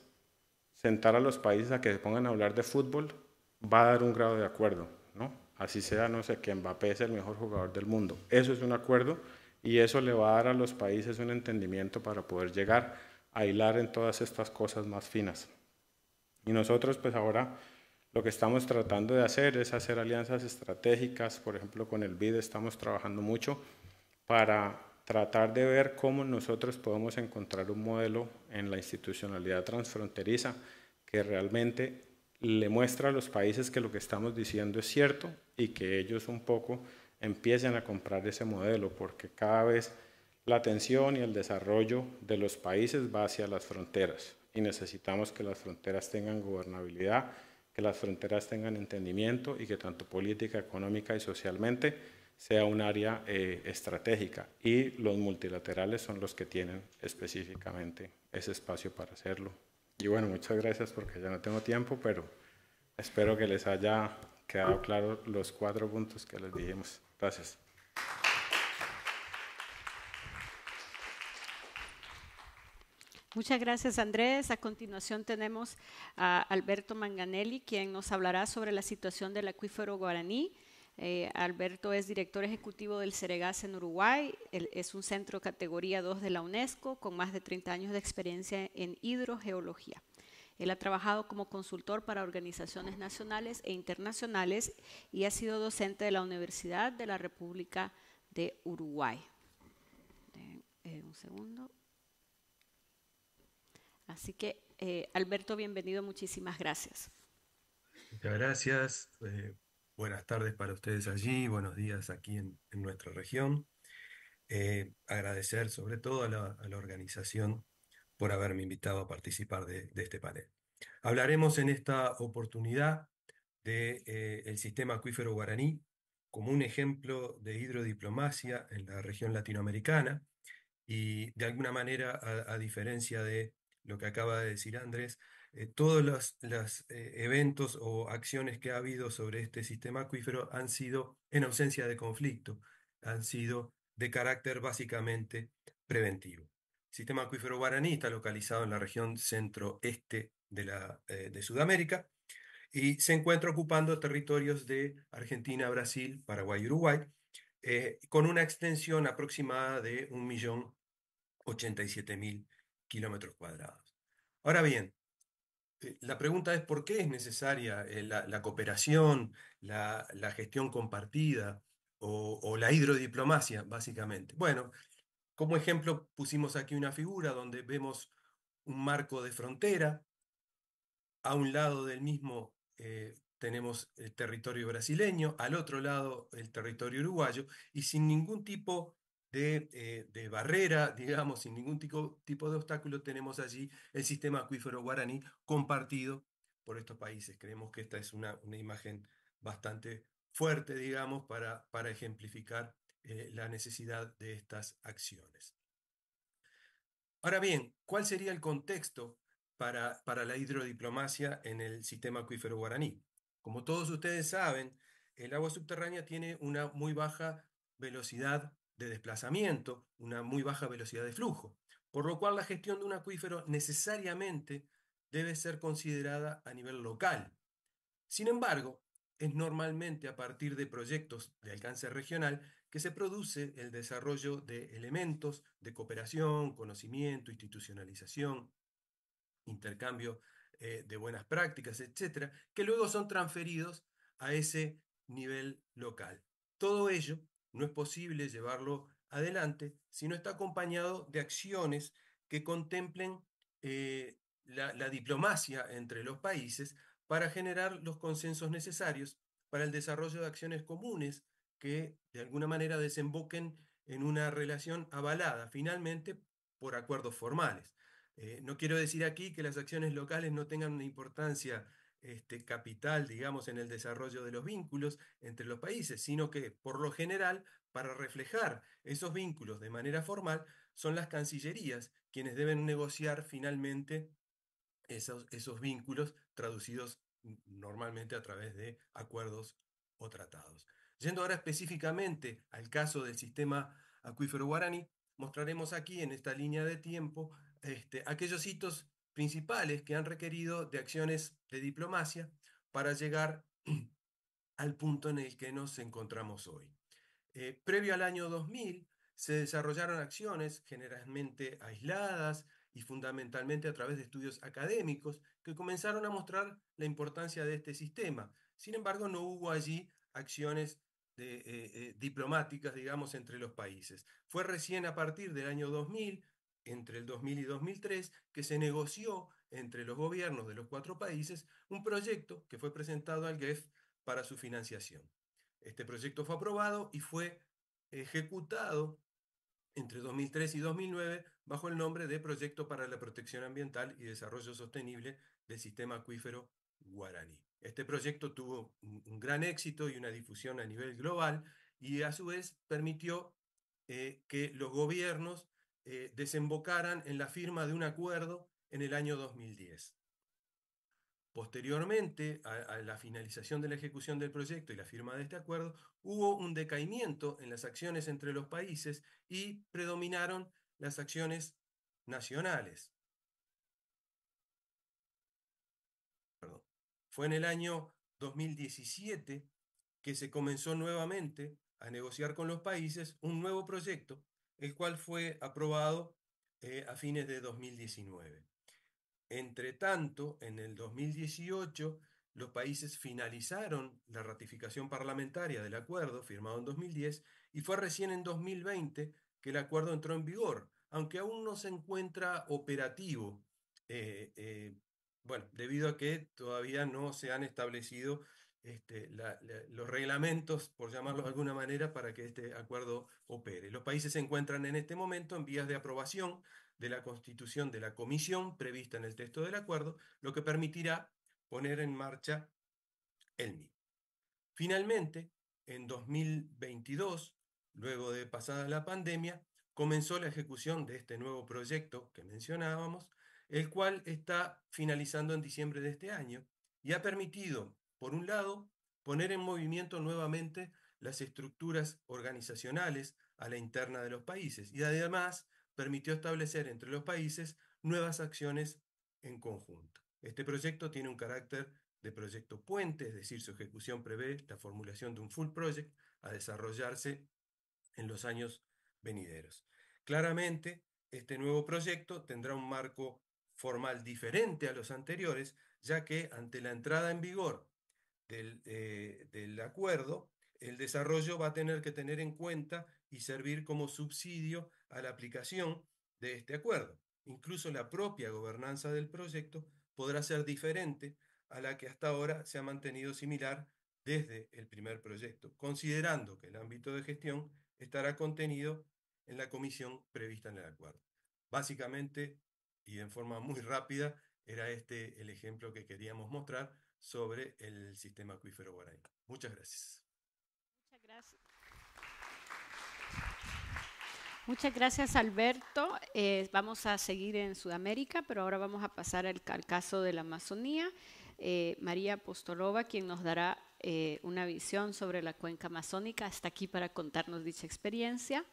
sentar a los países a que se pongan a hablar de fútbol va a dar un grado de acuerdo, ¿no? Así sea, no sé, que Mbappé es el mejor jugador del mundo. Eso es un acuerdo y eso le va a dar a los países un entendimiento para poder llegar a hilar en todas estas cosas más finas. Y nosotros pues ahora lo que estamos tratando de hacer es hacer alianzas estratégicas, por ejemplo con el BID estamos trabajando mucho para tratar de ver cómo nosotros podemos encontrar un modelo en la institucionalidad transfronteriza que realmente le muestra a los países que lo que estamos diciendo es cierto y que ellos un poco empiecen a comprar ese modelo porque cada vez la atención y el desarrollo de los países va hacia las fronteras y necesitamos que las fronteras tengan gobernabilidad, que las fronteras tengan entendimiento y que tanto política, económica y socialmente sea un área estratégica y los multilaterales son los que tienen específicamente ese espacio para hacerlo. Y bueno, muchas gracias porque ya no tengo tiempo, pero espero que les haya quedado claro los 4 puntos que les dijimos. Gracias. Muchas gracias, Andrés. A continuación tenemos a Alberto Manganelli, quien nos hablará sobre la situación del acuífero guaraní. Alberto es director ejecutivo del Ceregas en Uruguay, es un centro categoría 2 de la UNESCO con más de 30 años de experiencia en hidrogeología. Él ha trabajado como consultor para organizaciones nacionales e internacionales y ha sido docente de la Universidad de la República de Uruguay. Un segundo. Así que, Alberto, bienvenido, muchísimas gracias. Muchas gracias. Buenas tardes para ustedes allí, buenos días aquí en nuestra región. Agradecer sobre todo a la organización por haberme invitado a participar de este panel. Hablaremos en esta oportunidad del sistema acuífero guaraní como un ejemplo de hidrodiplomacia en la región latinoamericana y de alguna manera, a diferencia de lo que acaba de decir Andrés, todos los eventos o acciones que ha habido sobre este sistema acuífero han sido en ausencia de conflicto, han sido de carácter básicamente preventivo. El sistema acuífero guaraní está localizado en la región centro-este de Sudamérica y se encuentra ocupando territorios de Argentina, Brasil, Paraguay y Uruguay con una extensión aproximada de 1.087.000 kilómetros cuadrados. Ahora bien, la pregunta es por qué es necesaria la cooperación, la gestión compartida o la hidrodiplomacia, básicamente. Bueno, como ejemplo pusimos aquí una figura donde vemos un marco de frontera. A un lado del mismo tenemos el territorio brasileño, al otro lado el territorio uruguayo, y sin ningún tipo de barrera, digamos, sin ningún tipo de obstáculo, tenemos allí el sistema acuífero guaraní compartido por estos países. Creemos que esta es una imagen bastante fuerte, digamos, para ejemplificar la necesidad de estas acciones. Ahora bien, ¿cuál sería el contexto para la hidrodiplomacia en el sistema acuífero guaraní. Como todos ustedes saben, el agua subterránea tiene una muy baja velocidad de desplazamiento, una muy baja velocidad de flujo, por lo cual la gestión de un acuífero necesariamente debe ser considerada a nivel local. Sin embargo, es normalmente a partir de proyectos de alcance regional que se produce el desarrollo de elementos de cooperación, conocimiento, institucionalización, intercambio de buenas prácticas, etcétera, que luego son transferidos a ese nivel local. Todo ello no es posible llevarlo adelante si no está acompañado de acciones que contemplen la diplomacia entre los países para generar los consensos necesarios para el desarrollo de acciones comunes que de alguna manera desemboquen en una relación avalada finalmente por acuerdos formales. No quiero decir aquí que las acciones locales no tengan una importancia capital, digamos, en el desarrollo de los vínculos entre los países, sino que, por lo general, para reflejar esos vínculos de manera formal, son las cancillerías quienes deben negociar finalmente esos vínculos traducidos normalmente a través de acuerdos o tratados. Yendo ahora específicamente al caso del sistema acuífero guaraní, mostraremos aquí en esta línea de tiempo aquellos hitos principales que han requerido de acciones de diplomacia para llegar al punto en el que nos encontramos hoy. Previo al año 2000 se desarrollaron acciones generalmente aisladas y fundamentalmente a través de estudios académicos que comenzaron a mostrar la importancia de este sistema. Sin embargo, no hubo allí acciones diplomáticas, digamos, entre los países. Fue recién a partir del año 2000, entre el 2000 y 2003, que se negoció entre los gobiernos de los cuatro países un proyecto que fue presentado al GEF para su financiación. Este proyecto fue aprobado y fue ejecutado entre 2003 y 2009 bajo el nombre de Proyecto para la Protección Ambiental y Desarrollo Sostenible del Sistema Acuífero Guaraní. Este proyecto tuvo un gran éxito y una difusión a nivel global y a su vez permitió que los gobiernos desembocaran en la firma de un acuerdo en el año 2010. Posteriormente a la finalización de la ejecución del proyecto y la firma de este acuerdo, hubo un decaimiento en las acciones entre los países y predominaron las acciones nacionales. Perdón. Fue en el año 2017 que se comenzó nuevamente a negociar con los países un nuevo proyecto, el cual fue aprobado a fines de 2019. Entre tanto, en el 2018, los países finalizaron la ratificación parlamentaria del acuerdo firmado en 2010 y fue recién en 2020 que el acuerdo entró en vigor, aunque aún no se encuentra operativo, debido a que todavía no se han establecido los reglamentos, por llamarlos de alguna manera, para que este acuerdo opere. Los países se encuentran en este momento en vías de aprobación de la constitución de la comisión prevista en el texto del acuerdo, lo que permitirá poner en marcha el mismo. Finalmente, en 2022, luego de pasada la pandemia, comenzó la ejecución de este nuevo proyecto que mencionábamos, el cual está finalizando en diciembre de este año y ha permitido, por un lado, poner en movimiento nuevamente las estructuras organizacionales a la interna de los países y además permitió establecer entre los países nuevas acciones en conjunto. Este proyecto tiene un carácter de proyecto puente, es decir, su ejecución prevé la formulación de un full project a desarrollarse en los años venideros. Claramente, este nuevo proyecto tendrá un marco formal diferente a los anteriores, ya que ante la entrada en vigor del acuerdo, el desarrollo va a tener que tener en cuenta y servir como subsidio a la aplicación de este acuerdo. Incluso la propia gobernanza del proyecto podrá ser diferente a la que hasta ahora se ha mantenido similar desde el primer proyecto, considerando que el ámbito de gestión estará contenido en la comisión prevista en el acuerdo. Básicamente, y en forma muy rápida, era este el ejemplo que queríamos mostrar sobre el sistema acuífero guaraní. Muchas gracias. Muchas gracias. Muchas gracias, Alberto. Vamos a seguir en Sudamérica, pero ahora vamos a pasar al caso de la Amazonía. María Postolova, quien nos dará una visión sobre la cuenca amazónica, está aquí para contarnos dicha experiencia.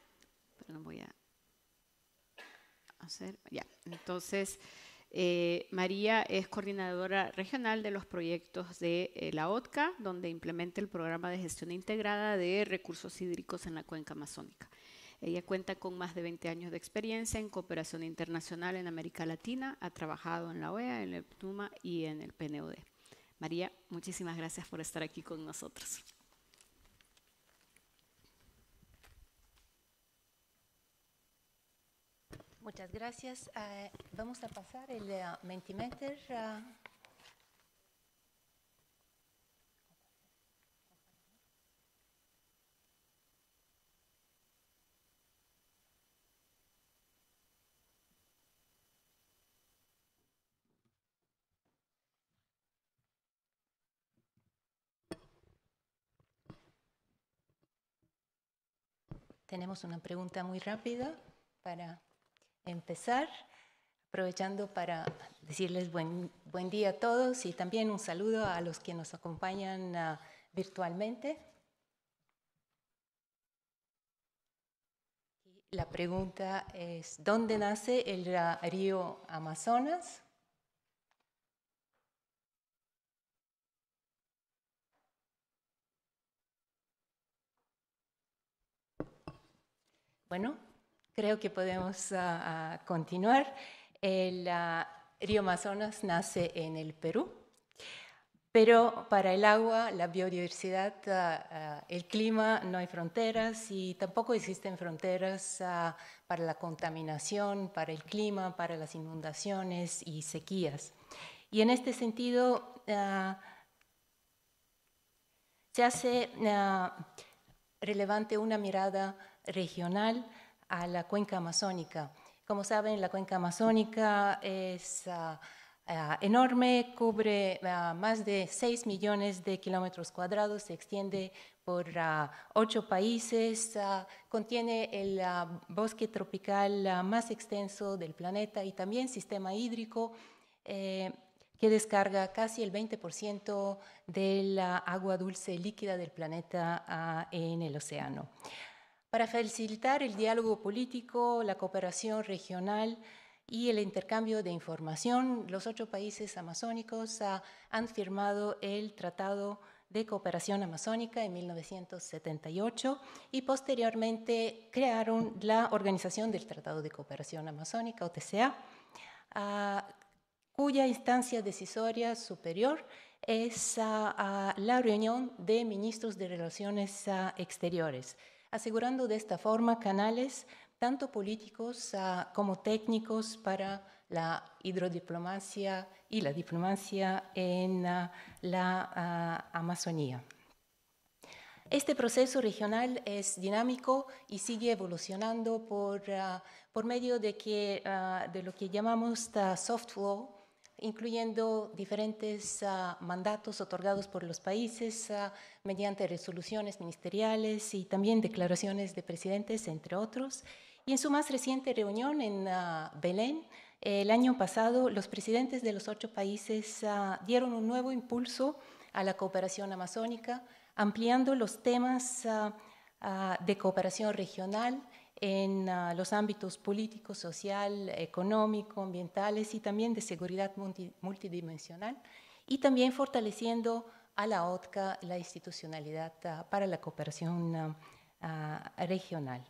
Pero no voy a hacer. Ya. Entonces, María es coordinadora regional de los proyectos de la OTCA, donde implementa el programa de gestión integrada de recursos hídricos en la cuenca amazónica. Ella cuenta con más de 20 años de experiencia en cooperación internacional en América Latina, ha trabajado en la OEA, en el PNUMA y en el PNUD. María, muchísimas gracias por estar aquí con nosotros. Muchas gracias. Vamos a pasar el Mentimeter. Tenemos una pregunta muy rápida para empezar, aprovechando para decirles buen día a todos y también un saludo a los que nos acompañan virtualmente. La pregunta es, ¿dónde nace el río Amazonas? Bueno, creo que podemos continuar. El río Amazonas nace en el Perú, pero para el agua, la biodiversidad, el clima, no hay fronteras y tampoco existen fronteras para la contaminación, para el clima, para las inundaciones y sequías. Y en este sentido, se hace relevante una mirada regional a la cuenca amazónica. Como saben, la cuenca amazónica es enorme, cubre más de 6 millones de kilómetros cuadrados, se extiende por 8 países, contiene el bosque tropical más extenso del planeta y también sistema hídrico que descarga casi el 20% del agua dulce líquida del planeta en el océano. Para facilitar el diálogo político, la cooperación regional y el intercambio de información, los 8 países amazónicos han firmado el Tratado de Cooperación Amazónica en 1978 y posteriormente crearon la Organización del Tratado de Cooperación Amazónica, OTCA, cuya instancia decisoria superior es la reunión de ministros de Relaciones Exteriores, asegurando de esta forma canales tanto políticos como técnicos para la hidrodiplomacia y la diplomacia en la Amazonía. Este proceso regional es dinámico y sigue evolucionando por medio de lo que llamamos soft law, incluyendo diferentes mandatos otorgados por los países mediante resoluciones ministeriales y también declaraciones de presidentes, entre otros. Y en su más reciente reunión en Belén, el año pasado, los presidentes de los 8 países dieron un nuevo impulso a la cooperación amazónica, ampliando los temas de cooperación regional en los ámbitos político, social, económico, ambientales y también de seguridad multidimensional, y también fortaleciendo a la OTCA la institucionalidad para la cooperación regional.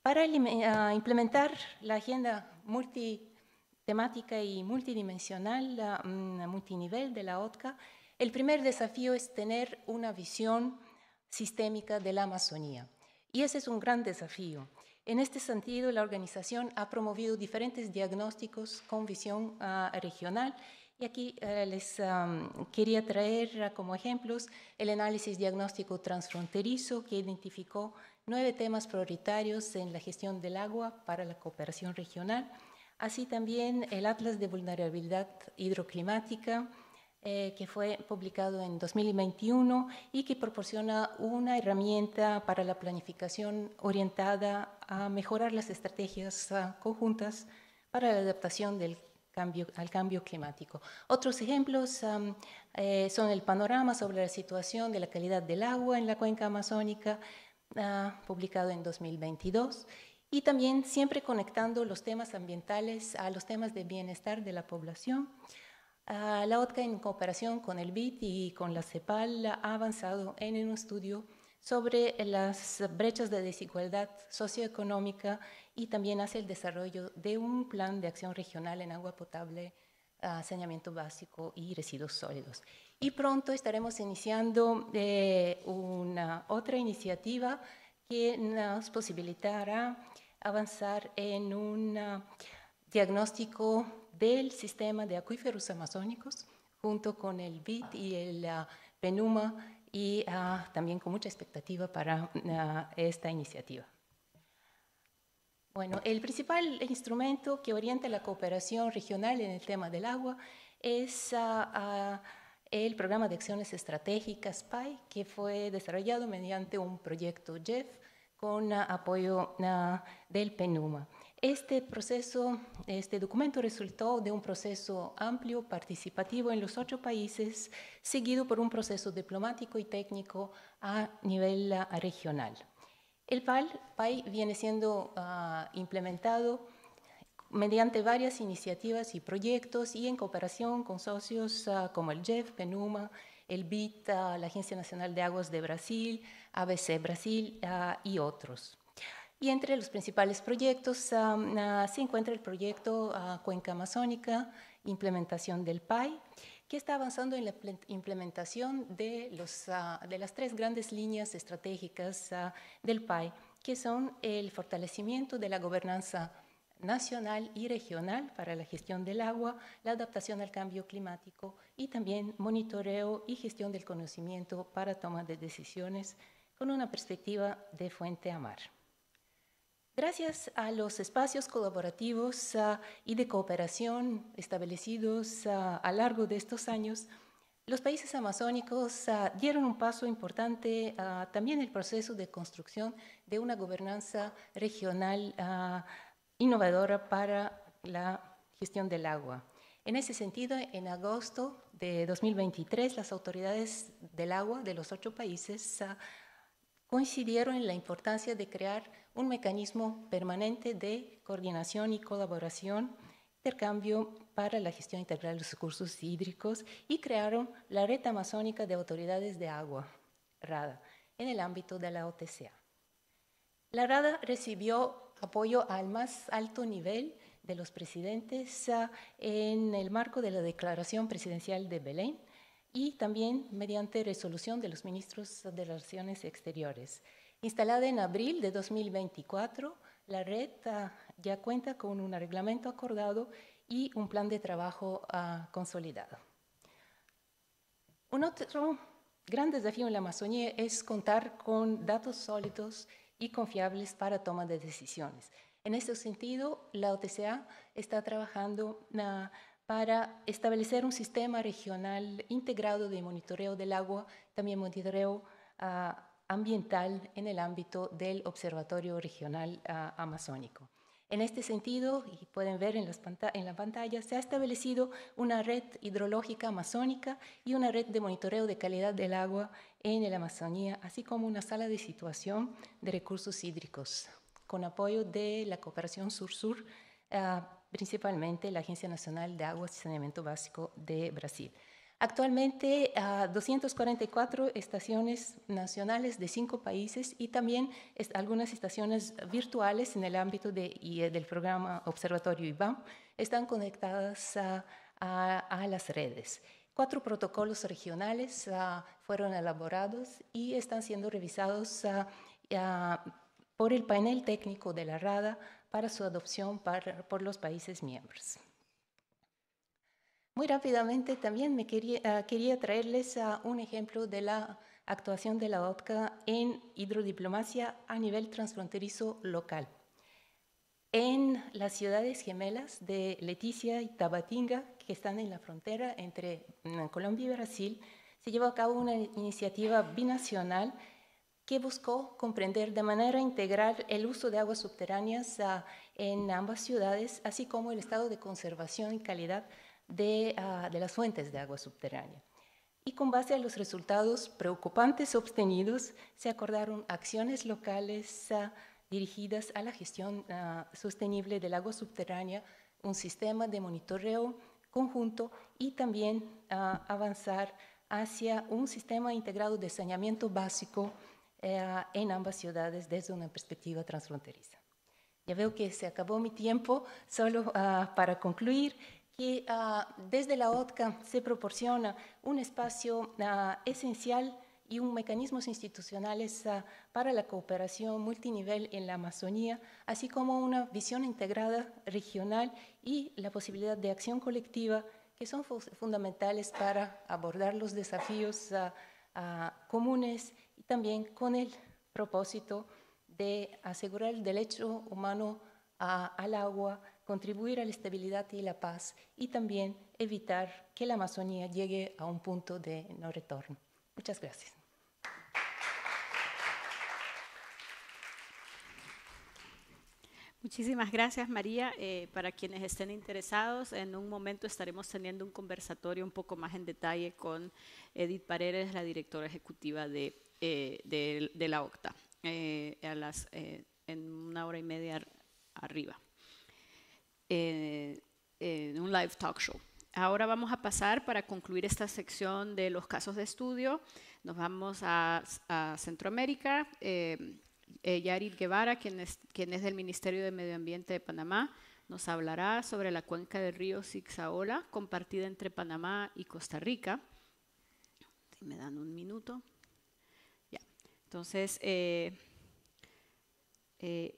Para implementar la agenda multitemática y multidimensional, multinivel de la OTCA, el primer desafío es tener una visión sistémica de la Amazonía. Y ese es un gran desafío. En este sentido, la organización ha promovido diferentes diagnósticos con visión regional. Y aquí les quería traer como ejemplos el análisis diagnóstico transfronterizo que identificó 9 temas prioritarios en la gestión del agua para la cooperación regional. Así también el Atlas de Vulnerabilidad Hidroclimática, que fue publicado en 2021 y que proporciona una herramienta para la planificación orientada a mejorar las estrategias conjuntas para la adaptación del al cambio climático. Otros ejemplos son el panorama sobre la situación de la calidad del agua en la cuenca amazónica, publicado en 2022, y también siempre conectando los temas ambientales a los temas de bienestar de la población. La OTCA, en cooperación con el BID y con la CEPAL, ha avanzado en un estudio sobre las brechas de desigualdad socioeconómica y también hacia el desarrollo de un plan de acción regional en agua potable, saneamiento básico y residuos sólidos. Y pronto estaremos iniciando otra iniciativa que nos posibilitará avanzar en un diagnóstico del sistema de acuíferos amazónicos junto con el BID y el PNUMA, y también con mucha expectativa para esta iniciativa. Bueno, el principal instrumento que orienta la cooperación regional en el tema del agua es el Programa de Acciones Estratégicas PAI, que fue desarrollado mediante un proyecto GEF con apoyo del PNUMA. Este documento resultó de un proceso amplio, participativo en los 8 países, seguido por un proceso diplomático y técnico a nivel regional. El PAI viene siendo implementado mediante varias iniciativas y proyectos y en cooperación con socios como el GEF, PNUMA, el BID, la Agencia Nacional de Aguas de Brasil, ABC Brasil y otros. Y entre los principales proyectos se encuentra el proyecto Cuenca Amazónica, implementación del PAI, que está avanzando en la implementación de las 3 grandes líneas estratégicas del PAI, que son el fortalecimiento de la gobernanza nacional y regional para la gestión del agua, la adaptación al cambio climático y también monitoreo y gestión del conocimiento para toma de decisiones con una perspectiva de fuente a mar. Gracias a los espacios colaborativos y de cooperación establecidos a lo largo de estos años, los países amazónicos dieron un paso importante también en el proceso de construcción de una gobernanza regional innovadora para la gestión del agua. En ese sentido, en agosto de 2023, las autoridades del agua de los 8 países coincidieron en la importancia de crear un mecanismo permanente de coordinación y colaboración, intercambio para la gestión integral de los recursos hídricos, y crearon la Red Amazónica de Autoridades de Agua, RADA, en el ámbito de la OTCA. La RADA recibió apoyo al más alto nivel de los presidentes en el marco de la Declaración Presidencial de Belén, y también mediante resolución de los ministros de Relaciones Exteriores. Instalada en abril de 2024, la red ya cuenta con un reglamento acordado y un plan de trabajo consolidado. Un otro gran desafío en la Amazonía es contar con datos sólidos y confiables para toma de decisiones. En este sentido, la OTCA está trabajando para establecer un sistema regional integrado de monitoreo del agua, también monitoreo ambiental en el ámbito del Observatorio Regional Amazónico. En este sentido, y pueden ver en la pantalla, se ha establecido una red hidrológica amazónica y una red de monitoreo de calidad del agua en la Amazonía, así como una sala de situación de recursos hídricos, con apoyo de la cooperación sur-sur, principalmente la Agencia Nacional de Aguas y Saneamiento Básico de Brasil. Actualmente, 244 estaciones nacionales de 5 países y también algunas estaciones virtuales en el ámbito del programa Observatorio IBAM están conectadas a las redes. 4 protocolos regionales fueron elaborados y están siendo revisados por el panel técnico de la RADA para su adopción por los países miembros. Muy rápidamente también quería traerles un ejemplo de la actuación de la OTCA en hidrodiplomacia a nivel transfronterizo local. en las ciudades gemelas de Leticia y Tabatinga, que están en la frontera entre Colombia y Brasil, se llevó a cabo una iniciativa binacional que buscó comprender de manera integral el uso de aguas subterráneas en ambas ciudades, así como el estado de conservación y calidad de las fuentes de agua subterránea. Y con base a los resultados preocupantes obtenidos, se acordaron acciones locales dirigidas a la gestión sostenible del agua subterránea, un sistema de monitoreo conjunto y también avanzar hacia un sistema integrado de saneamiento básico en ambas ciudades desde una perspectiva transfronteriza. Ya veo que se acabó mi tiempo, solo para concluir que desde la OTCA se proporciona un espacio esencial y un mecanismos institucionales para la cooperación multinivel en la Amazonía, así como una visión integrada regional y la posibilidad de acción colectiva que son fundamentales para abordar los desafíos comunes y también con el propósito de asegurar el derecho humano al agua, contribuir a la estabilidad y la paz y también evitar que la Amazonía llegue a un punto de no retorno. Muchas gracias. Muchísimas gracias, María. Para quienes estén interesados, en un momento estaremos teniendo un conversatorio un poco más en detalle con Edith Paredes, la directora ejecutiva de la OCTA, en una hora y media arriba, en un live talk show. Ahora vamos a pasar, para concluir esta sección de los casos de estudio, nos vamos a Centroamérica. Yarit Guevara, quien es del Ministerio de Medio Ambiente de Panamá, nos hablará sobre la cuenca del río Sixaola, compartida entre Panamá y Costa Rica. Si me dan un minuto. Ya. Entonces,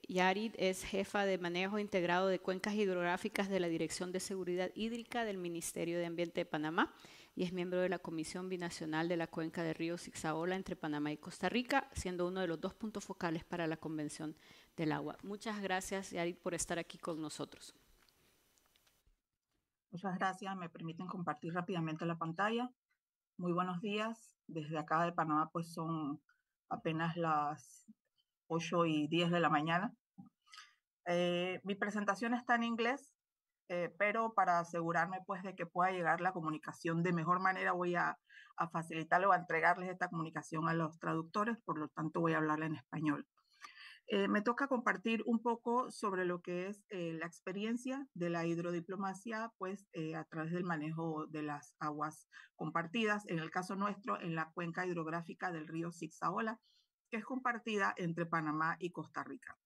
Yarit es jefa de manejo integrado de cuencas hidrográficas de la Dirección de Seguridad Hídrica del Ministerio de Ambiente de Panamá y es miembro de la Comisión Binacional de la Cuenca del Río Sixaola entre Panamá y Costa Rica, siendo uno de los dos puntos focales para la Convención del Agua. Muchas gracias, Yarit, por estar aquí con nosotros. Muchas gracias. Me permiten compartir rápidamente la pantalla. Muy buenos días. Desde acá de Panamá, pues son apenas las 8 y 10 de la mañana. Mi presentación está en inglés, pero para asegurarme pues de que pueda llegar la comunicación de mejor manera, voy a facilitarle o a entregarles esta comunicación a los traductores, por lo tanto voy a hablarle en español. Me toca compartir un poco sobre lo que es la experiencia de la hidrodiplomacia pues, a través del manejo de las aguas compartidas, en el caso nuestro, en la cuenca hidrográfica del río Sixaola, que es compartida entre Panamá y Costa Rica.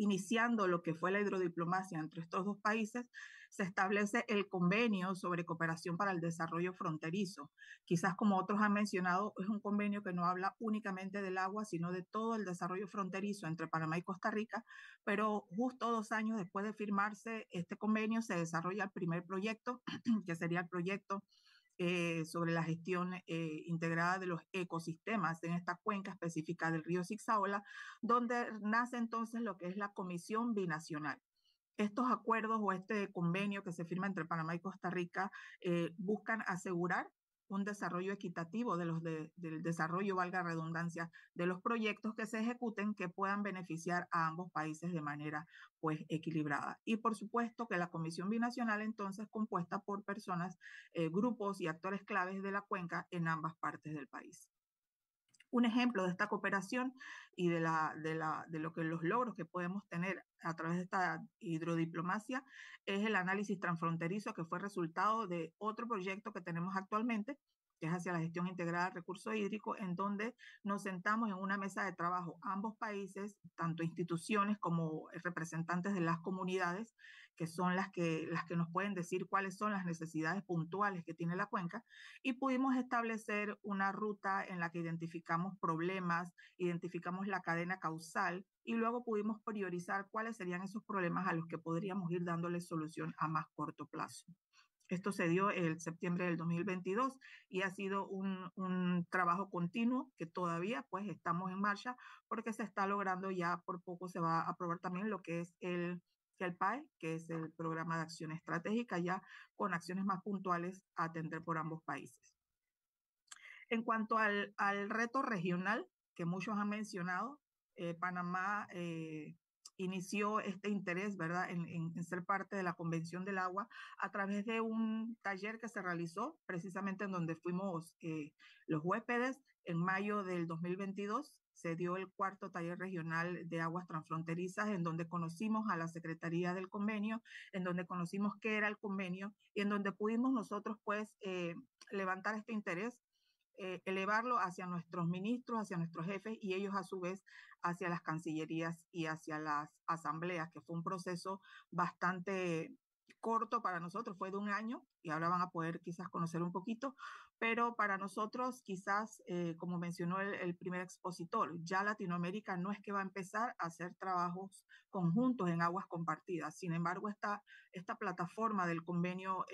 Iniciando lo que fue la hidrodiplomacia entre estos dos países, se establece el Convenio sobre Cooperación para el Desarrollo Fronterizo. Quizás, como otros han mencionado, es un convenio que no habla únicamente del agua, sino de todo el desarrollo fronterizo entre Panamá y Costa Rica, pero justo 2 años después de firmarse este convenio se desarrolla el primer proyecto, que sería el proyecto sobre la gestión integrada de los ecosistemas en esta cuenca específica del río Sixaola, donde nace entonces lo que es la Comisión Binacional. Estos acuerdos o este convenio que se firma entre Panamá y Costa Rica buscan asegurar un desarrollo equitativo del desarrollo, valga redundancia, de los proyectos que se ejecuten que puedan beneficiar a ambos países de manera pues equilibrada. Y por supuesto que la Comisión Binacional entonces compuesta por personas, grupos y actores claves de la cuenca en ambas partes del país. Un ejemplo de esta cooperación y de los logros que podemos tener a través de esta hidrodiplomacia es el análisis transfronterizo que fue resultado de otro proyecto que tenemos actualmente, que es hacia la gestión integrada del recurso hídrico, en donde nos sentamos en una mesa de trabajo ambos países, tanto instituciones como representantes de las comunidades, que son las que nos pueden decir cuáles son las necesidades puntuales que tiene la cuenca, y pudimos establecer una ruta en la que identificamos problemas, identificamos la cadena causal, y luego pudimos priorizar cuáles serían esos problemas a los que podríamos ir dándole solución a más corto plazo. Esto se dio el septiembre del 2022 y ha sido un trabajo continuo que todavía pues estamos en marcha porque se está logrando, ya por poco se va a aprobar también lo que es el que el PAE, que es el Programa de Acción Estratégica, ya con acciones más puntuales a atender por ambos países. En cuanto al reto regional, que muchos han mencionado, Panamá inició este interés, ¿verdad?, en ser parte de la Convención del Agua a través de un taller que se realizó precisamente en donde fuimos los huéspedes. En mayo del 2022 se dio el cuarto taller regional de aguas transfronterizas, en donde conocimos a la Secretaría del Convenio, en donde conocimos qué era el convenio y en donde pudimos nosotros pues levantar este interés, elevarlo hacia nuestros ministros, hacia nuestros jefes y ellos a su vez hacia las cancillerías y hacia las asambleas, que fue un proceso bastante corto para nosotros, fue de un año y ahora van a poder quizás conocer un poquito, pero para nosotros quizás, como mencionó el primer expositor, ya Latinoamérica no es que va a empezar a hacer trabajos conjuntos en aguas compartidas, sin embargo esta plataforma del convenio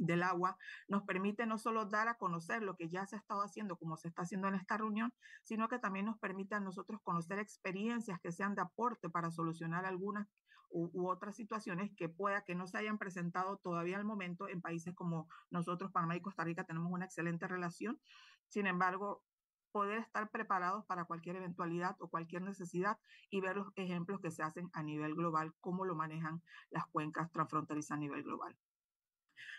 del agua nos permite no solo dar a conocer lo que ya se ha estado haciendo, como se está haciendo en esta reunión, sino que también nos permite a nosotros conocer experiencias que sean de aporte para solucionar algunas u otras situaciones que pueda que no se hayan presentado todavía al momento en países como nosotros, Panamá y Costa Rica, tenemos una excelente relación. Sin embargo, poder estar preparados para cualquier eventualidad o cualquier necesidad y ver los ejemplos que se hacen a nivel global, cómo lo manejan las cuencas transfronterizas a nivel global.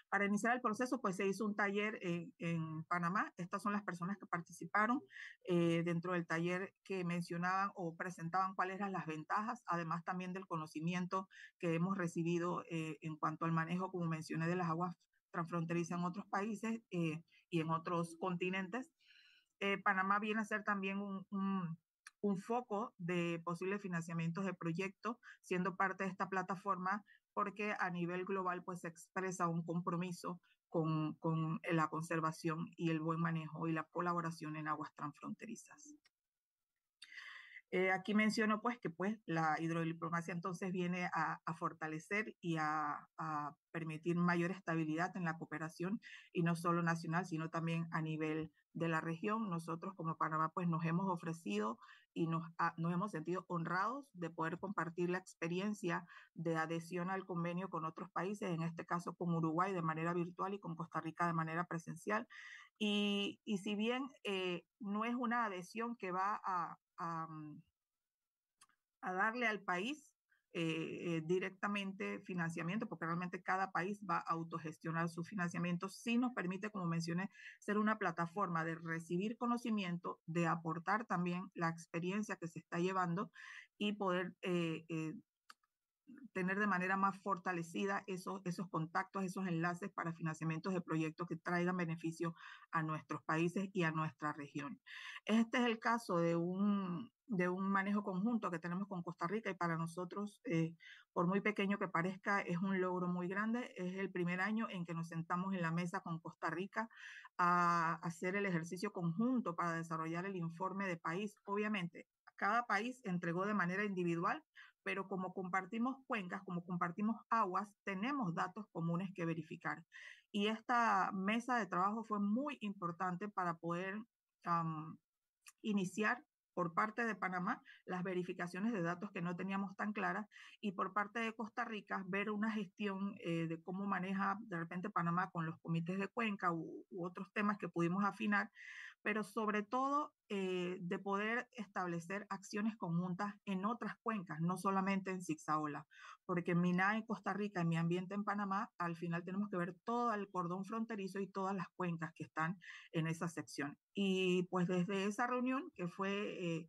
Para iniciar el proceso, pues se hizo un taller en Panamá. Estas son las personas que participaron dentro del taller que mencionaban o presentaban cuáles eran las ventajas, además también del conocimiento que hemos recibido en cuanto al manejo, como mencioné, de las aguas transfronterizas en otros países y en otros continentes. Panamá viene a ser también un foco de posibles financiamientos de proyectos, siendo parte de esta plataforma, porque a nivel global pues se expresa un compromiso con la conservación y el buen manejo y la colaboración en aguas transfronterizas. Aquí menciono pues que pues la hidrodiplomacia entonces viene a fortalecer y a permitir mayor estabilidad en la cooperación y no solo nacional sino también a nivel de la región. Nosotros como Panamá pues nos hemos ofrecido y nos hemos sentido honrados de poder compartir la experiencia de adhesión al convenio con otros países, en este caso con Uruguay de manera virtual y con Costa Rica de manera presencial. Y si bien no es una adhesión que va a darle al país directamente financiamiento, porque realmente cada país va a autogestionar su financiamiento, sí nos permite, como mencioné, ser una plataforma de recibir conocimiento, de aportar también la experiencia que se está llevando y poder tener de manera más fortalecida esos contactos, esos enlaces para financiamientos de proyectos que traigan beneficio a nuestros países y a nuestra región. Este es el caso de un manejo conjunto que tenemos con Costa Rica y para nosotros, por muy pequeño que parezca, es un logro muy grande. Es el primer año en que nos sentamos en la mesa con Costa Rica a hacer el ejercicio conjunto para desarrollar el informe de país. Obviamente, cada país entregó de manera individual, pero como compartimos cuencas, como compartimos aguas, tenemos datos comunes que verificar. Y esta mesa de trabajo fue muy importante para poder iniciar por parte de Panamá las verificaciones de datos que no teníamos tan claras y por parte de Costa Rica ver una gestión de cómo maneja de repente Panamá con los comités de cuenca u otros temas que pudimos afinar, pero sobre todo de poder establecer acciones conjuntas en otras cuencas, no solamente en Sixaola, porque en mi NAE en Costa Rica, en mi ambiente en Panamá, al final tenemos que ver todo el cordón fronterizo y todas las cuencas que están en esa sección. Y pues desde esa reunión, que fue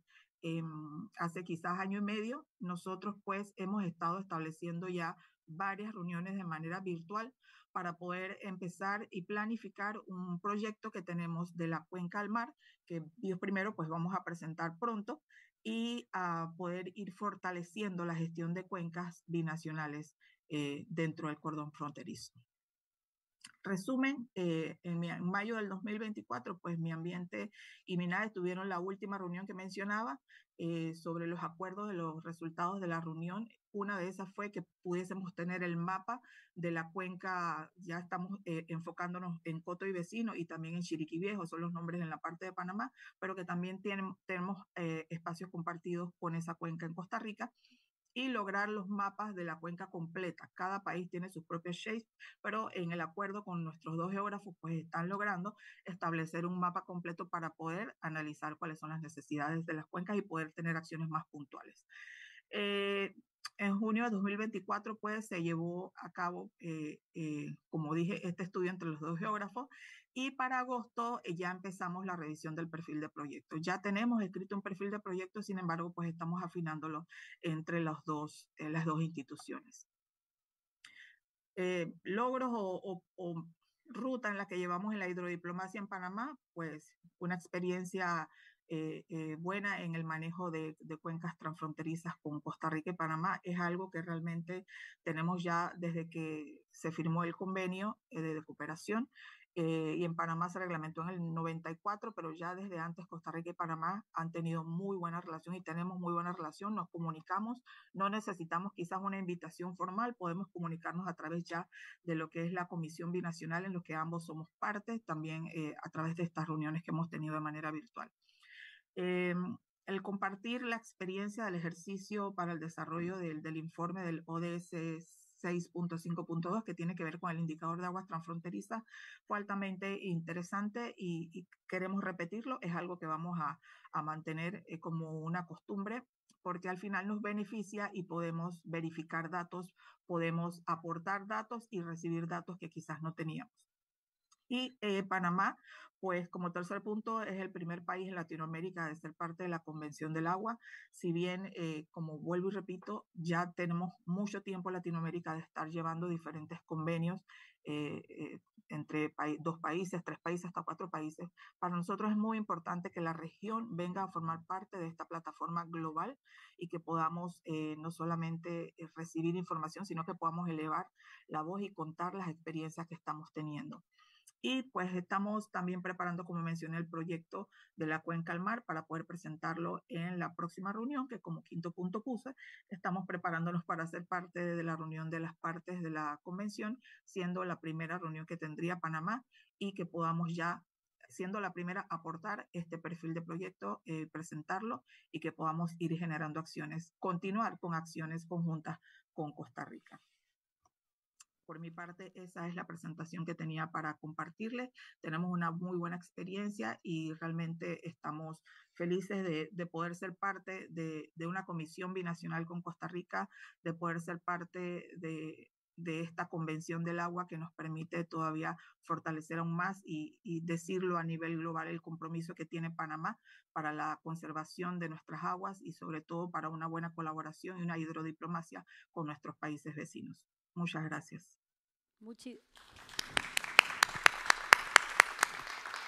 hace quizás año y medio, nosotros pues hemos estado estableciendo ya varias reuniones de manera virtual para poder empezar y planificar un proyecto que tenemos de la cuenca al mar, que Dios primero pues vamos a presentar pronto, y a poder ir fortaleciendo la gestión de cuencas binacionales dentro del cordón fronterizo. Resumen, en mayo del 2024, pues mi ambiente y mi NAE tuvieron la última reunión que mencionaba sobre los acuerdos de los resultados de la reunión. Una de esas fue que pudiésemos tener el mapa de la cuenca, ya estamos enfocándonos en Coto y Vecino y también en Chiriquí Viejo, son los nombres en la parte de Panamá, pero que también tenemos espacios compartidos con esa cuenca en Costa Rica. y lograr los mapas de la cuenca completa. Cada país tiene sus propios shapes, pero en el acuerdo con nuestros dos geógrafos pues están logrando establecer un mapa completo para poder analizar cuáles son las necesidades de las cuencas y poder tener acciones más puntuales. En junio de 2024 pues, se llevó a cabo, como dije, este estudio entre los dos geógrafos, y para agosto ya empezamos la revisión del perfil de proyecto. Ya tenemos escrito un perfil de proyecto, sin embargo, pues estamos afinándolo entre los dos, las dos instituciones. Logros o ruta en la que llevamos en la hidrodiplomacia en Panamá, pues una experiencia buena en el manejo de cuencas transfronterizas con Costa Rica y Panamá. Es algo que realmente tenemos ya desde que se firmó el convenio de cooperación, y en Panamá se reglamentó en el 94, pero ya desde antes Costa Rica y Panamá han tenido muy buena relación y tenemos muy buena relación, nos comunicamos, no necesitamos quizás una invitación formal, podemos comunicarnos a través ya de lo que es la Comisión Binacional en lo que ambos somos parte, también a través de estas reuniones que hemos tenido de manera virtual. El compartir la experiencia del ejercicio para el desarrollo del informe del ODS 6.5.2 que tiene que ver con el indicador de aguas transfronterizas fue altamente interesante y queremos repetirlo, es algo que vamos a mantener como una costumbre porque al final nos beneficia y podemos verificar datos, podemos aportar datos y recibir datos que quizás no teníamos. Y Panamá, pues como tercer punto, es el primer país en Latinoamérica de ser parte de la Convención del Agua. Si bien, como vuelvo y repito, ya tenemos mucho tiempo en Latinoamérica de estar llevando diferentes convenios entre dos países, tres países, hasta cuatro países. Para nosotros es muy importante que la región venga a formar parte de esta plataforma global y que podamos no solamente recibir información, sino que podamos elevar la voz y contar las experiencias que estamos teniendo. Y pues estamos también preparando, como mencioné, el proyecto de la Cuenca al Mar para poder presentarlo en la próxima reunión, que como quinto punto puse, estamos preparándonos para ser parte de la reunión de las partes de la convención, siendo la primera reunión que tendría Panamá y que podamos ya, siendo la primera, aportar este perfil de proyecto, presentarlo y que podamos ir generando acciones, continuar con acciones conjuntas con Costa Rica. Por mi parte, esa es la presentación que tenía para compartirles. Tenemos una muy buena experiencia y realmente estamos felices de poder ser parte de una comisión binacional con Costa Rica, de poder ser parte de esta Convención del Agua que nos permite todavía fortalecer aún más y decirlo a nivel global el compromiso que tiene Panamá para la conservación de nuestras aguas y sobre todo para una buena colaboración y una hidrodiplomacia con nuestros países vecinos. Muchas gracias.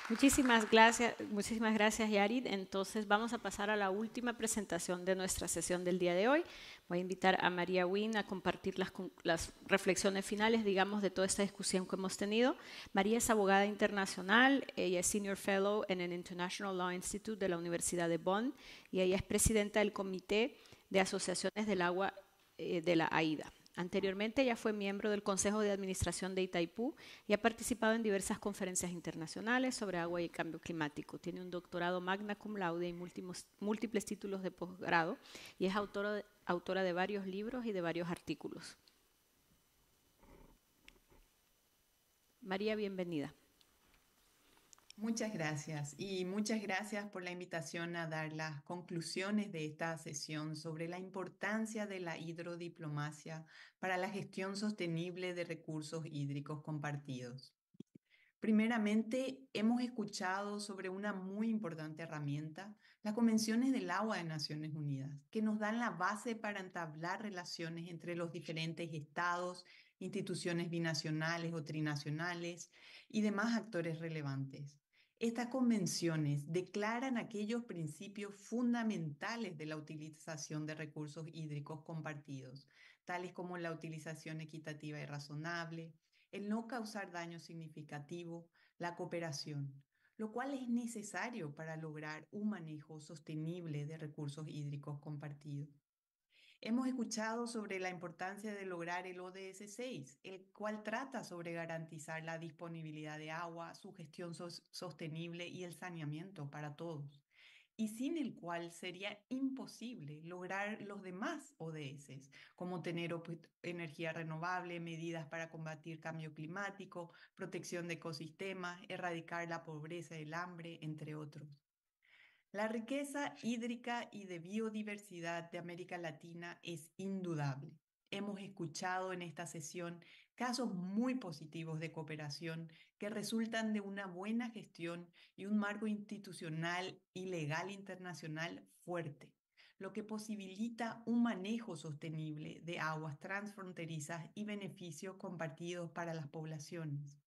Muchísimas gracias, Yarit. Entonces vamos a pasar a la última presentación de nuestra sesión del día de hoy. Voy a invitar a María Wynn a compartir las reflexiones finales, digamos, de toda esta discusión que hemos tenido. María es abogada internacional, ella es Senior Fellow en el International Law Institute de la Universidad de Bonn y ella es presidenta del Comité de Asociaciones del Agua de la AIDA. Anteriormente ella fue miembro del Consejo de Administración de Itaipú y ha participado en diversas conferencias internacionales sobre agua y cambio climático. Tiene un doctorado magna cum laude y múltiples títulos de posgrado y es autora de varios libros y de varios artículos. María, bienvenida. Muchas gracias y muchas gracias por la invitación a dar las conclusiones de esta sesión sobre la importancia de la hidrodiplomacia para la gestión sostenible de recursos hídricos compartidos. Primeramente, hemos escuchado sobre una muy importante herramienta, las Convenciones del Agua de Naciones Unidas, que nos dan la base para entablar relaciones entre los diferentes estados, instituciones binacionales o trinacionales y demás actores relevantes. Estas convenciones declaran aquellos principios fundamentales de la utilización de recursos hídricos compartidos, tales como la utilización equitativa y razonable, el no causar daño significativo, la cooperación, lo cual es necesario para lograr un manejo sostenible de recursos hídricos compartidos. Hemos escuchado sobre la importancia de lograr el ODS 6, el cual trata sobre garantizar la disponibilidad de agua, su gestión sostenible y el saneamiento para todos. y sin el cual sería imposible lograr los demás ODS, como tener energía renovable, medidas para combatir cambio climático, protección de ecosistemas, erradicar la pobreza y el hambre, entre otros. La riqueza hídrica y de biodiversidad de América Latina es indudable. Hemos escuchado en esta sesión casos muy positivos de cooperación que resultan de una buena gestión y un marco institucional y legal internacional fuerte, lo que posibilita un manejo sostenible de aguas transfronterizas y beneficios compartidos para las poblaciones,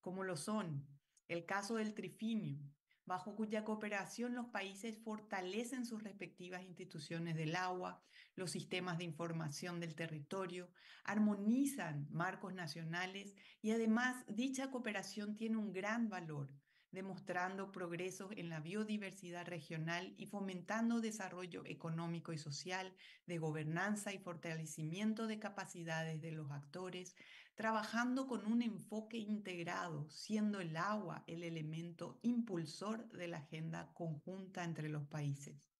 como lo son el caso del Trifinio, bajo cuya cooperación los países fortalecen sus respectivas instituciones del agua, los sistemas de información del territorio, armonizan marcos nacionales y además dicha cooperación tiene un gran valor, demostrando progresos en la biodiversidad regional y fomentando desarrollo económico y social, de gobernanza y fortalecimiento de capacidades de los actores, trabajando con un enfoque integrado, siendo el agua el elemento impulsor de la agenda conjunta entre los países.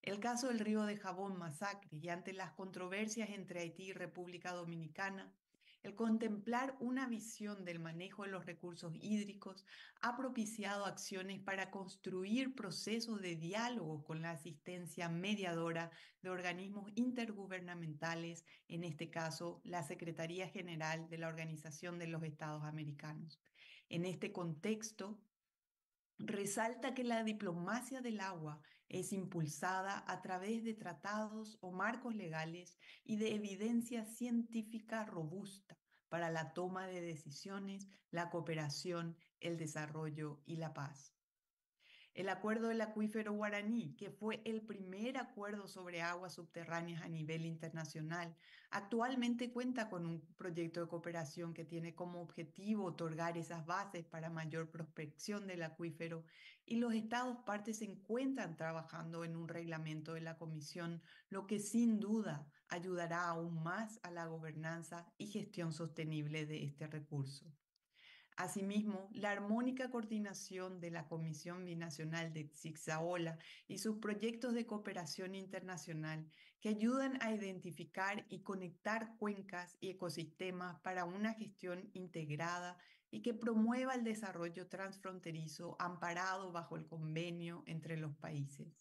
El caso del río Dajabón masacre y ante las controversias entre Haití y República Dominicana, el contemplar una visión del manejo de los recursos hídricos ha propiciado acciones para construir procesos de diálogo con la asistencia mediadora de organismos intergubernamentales, en este caso la Secretaría General de la Organización de los Estados Americanos. En este contexto, resalta que la diplomacia del agua es impulsada a través de tratados o marcos legales y de evidencia científica robusta para la toma de decisiones, la cooperación, el desarrollo y la paz. El Acuerdo del Acuífero Guaraní, que fue el primer acuerdo sobre aguas subterráneas a nivel internacional, actualmente cuenta con un proyecto de cooperación que tiene como objetivo otorgar esas bases para mayor prospección del acuífero, y los estados partes se encuentran trabajando en un reglamento de la Comisión, lo que sin duda ayudará aún más a la gobernanza y gestión sostenible de este recurso. Asimismo, la armónica coordinación de la Comisión Binacional de Sixaola y sus proyectos de cooperación internacional que ayudan a identificar y conectar cuencas y ecosistemas para una gestión integrada y que promueva el desarrollo transfronterizo amparado bajo el convenio entre los países.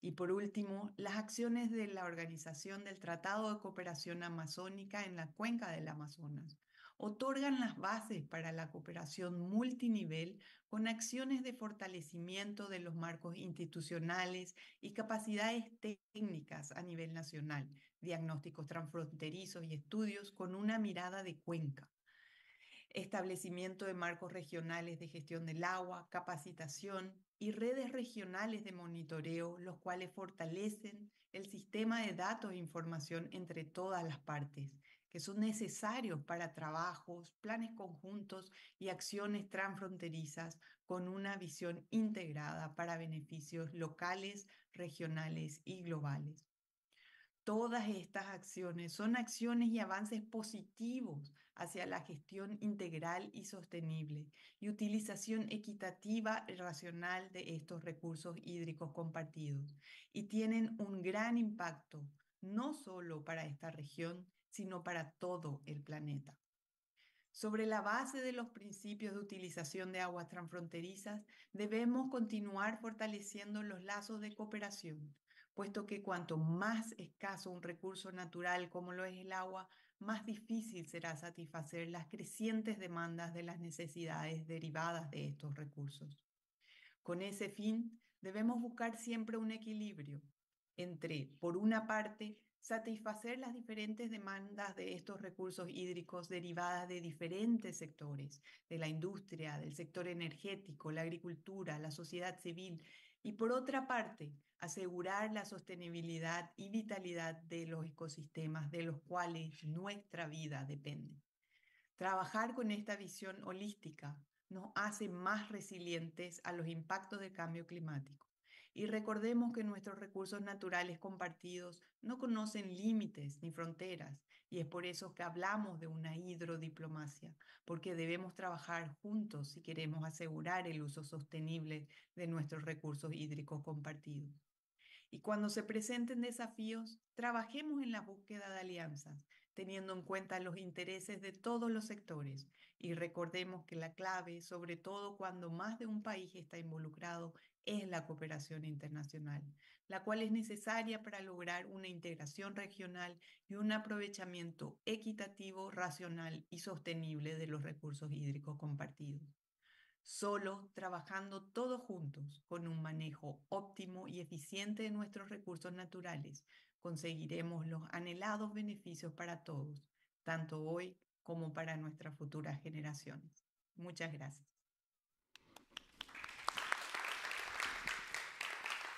Y por último, las acciones de la organización del Tratado de Cooperación Amazónica en la Cuenca del Amazonas otorgan las bases para la cooperación multinivel con acciones de fortalecimiento de los marcos institucionales y capacidades técnicas a nivel nacional, diagnósticos transfronterizos y estudios con una mirada de cuenca, establecimiento de marcos regionales de gestión del agua, capacitación y redes regionales de monitoreo, los cuales fortalecen el sistema de datos e información entre todas las partes, que son necesarios para trabajos, planes conjuntos y acciones transfronterizas con una visión integrada para beneficios locales, regionales y globales. Todas estas acciones son acciones y avances positivos hacia la gestión integral y sostenible y utilización equitativa y racional de estos recursos hídricos compartidos, y tienen un gran impacto no solo para esta región, sino para todo el planeta. Sobre la base de los principios de utilización de aguas transfronterizas, debemos continuar fortaleciendo los lazos de cooperación, puesto que cuanto más escaso un recurso natural como lo es el agua, más difícil será satisfacer las crecientes demandas de las necesidades derivadas de estos recursos. Con ese fin, debemos buscar siempre un equilibrio entre, por una parte, satisfacer las diferentes demandas de estos recursos hídricos derivadas de diferentes sectores, de la industria, del sector energético, la agricultura, la sociedad civil, y por otra parte, asegurar la sostenibilidad y vitalidad de los ecosistemas de los cuales nuestra vida depende. Trabajar con esta visión holística nos hace más resilientes a los impactos del cambio climático Y recordemos que nuestros recursos naturales compartidos no conocen límites ni fronteras, y es por eso que hablamos de una hidrodiplomacia, porque debemos trabajar juntos si queremos asegurar el uso sostenible de nuestros recursos hídricos compartidos. Y cuando se presenten desafíos, trabajemos en la búsqueda de alianzas, teniendo en cuenta los intereses de todos los sectores. Y recordemos que la clave, sobre todo cuando más de un país está involucrado, es la cooperación internacional, la cual es necesaria para lograr una integración regional y un aprovechamiento equitativo, racional y sostenible de los recursos hídricos compartidos. Solo trabajando todos juntos con un manejo óptimo y eficiente de nuestros recursos naturales, conseguiremos los anhelados beneficios para todos, tanto hoy como para nuestras futuras generaciones. Muchas gracias.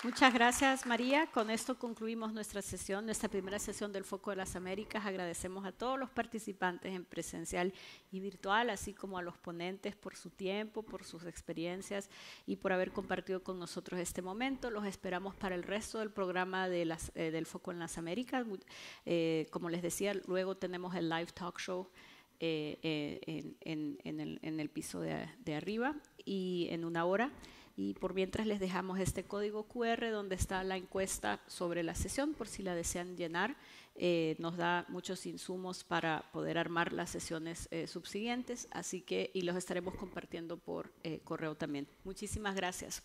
Muchas gracias, María. Con esto concluimos nuestra sesión, nuestra primera sesión del Foco de las Américas. Agradecemos a todos los participantes en presencial y virtual, así como a los ponentes por su tiempo, por sus experiencias y por haber compartido con nosotros este momento. Los esperamos para el resto del programa de del Foco en las Américas. Como les decía, luego tenemos el live talk show en el piso de arriba y en una hora. Y por mientras les dejamos este código QR donde está la encuesta sobre la sesión, por si la desean llenar. Nos da muchos insumos para poder armar las sesiones subsiguientes, así que y los estaremos compartiendo por correo también. Muchísimas gracias.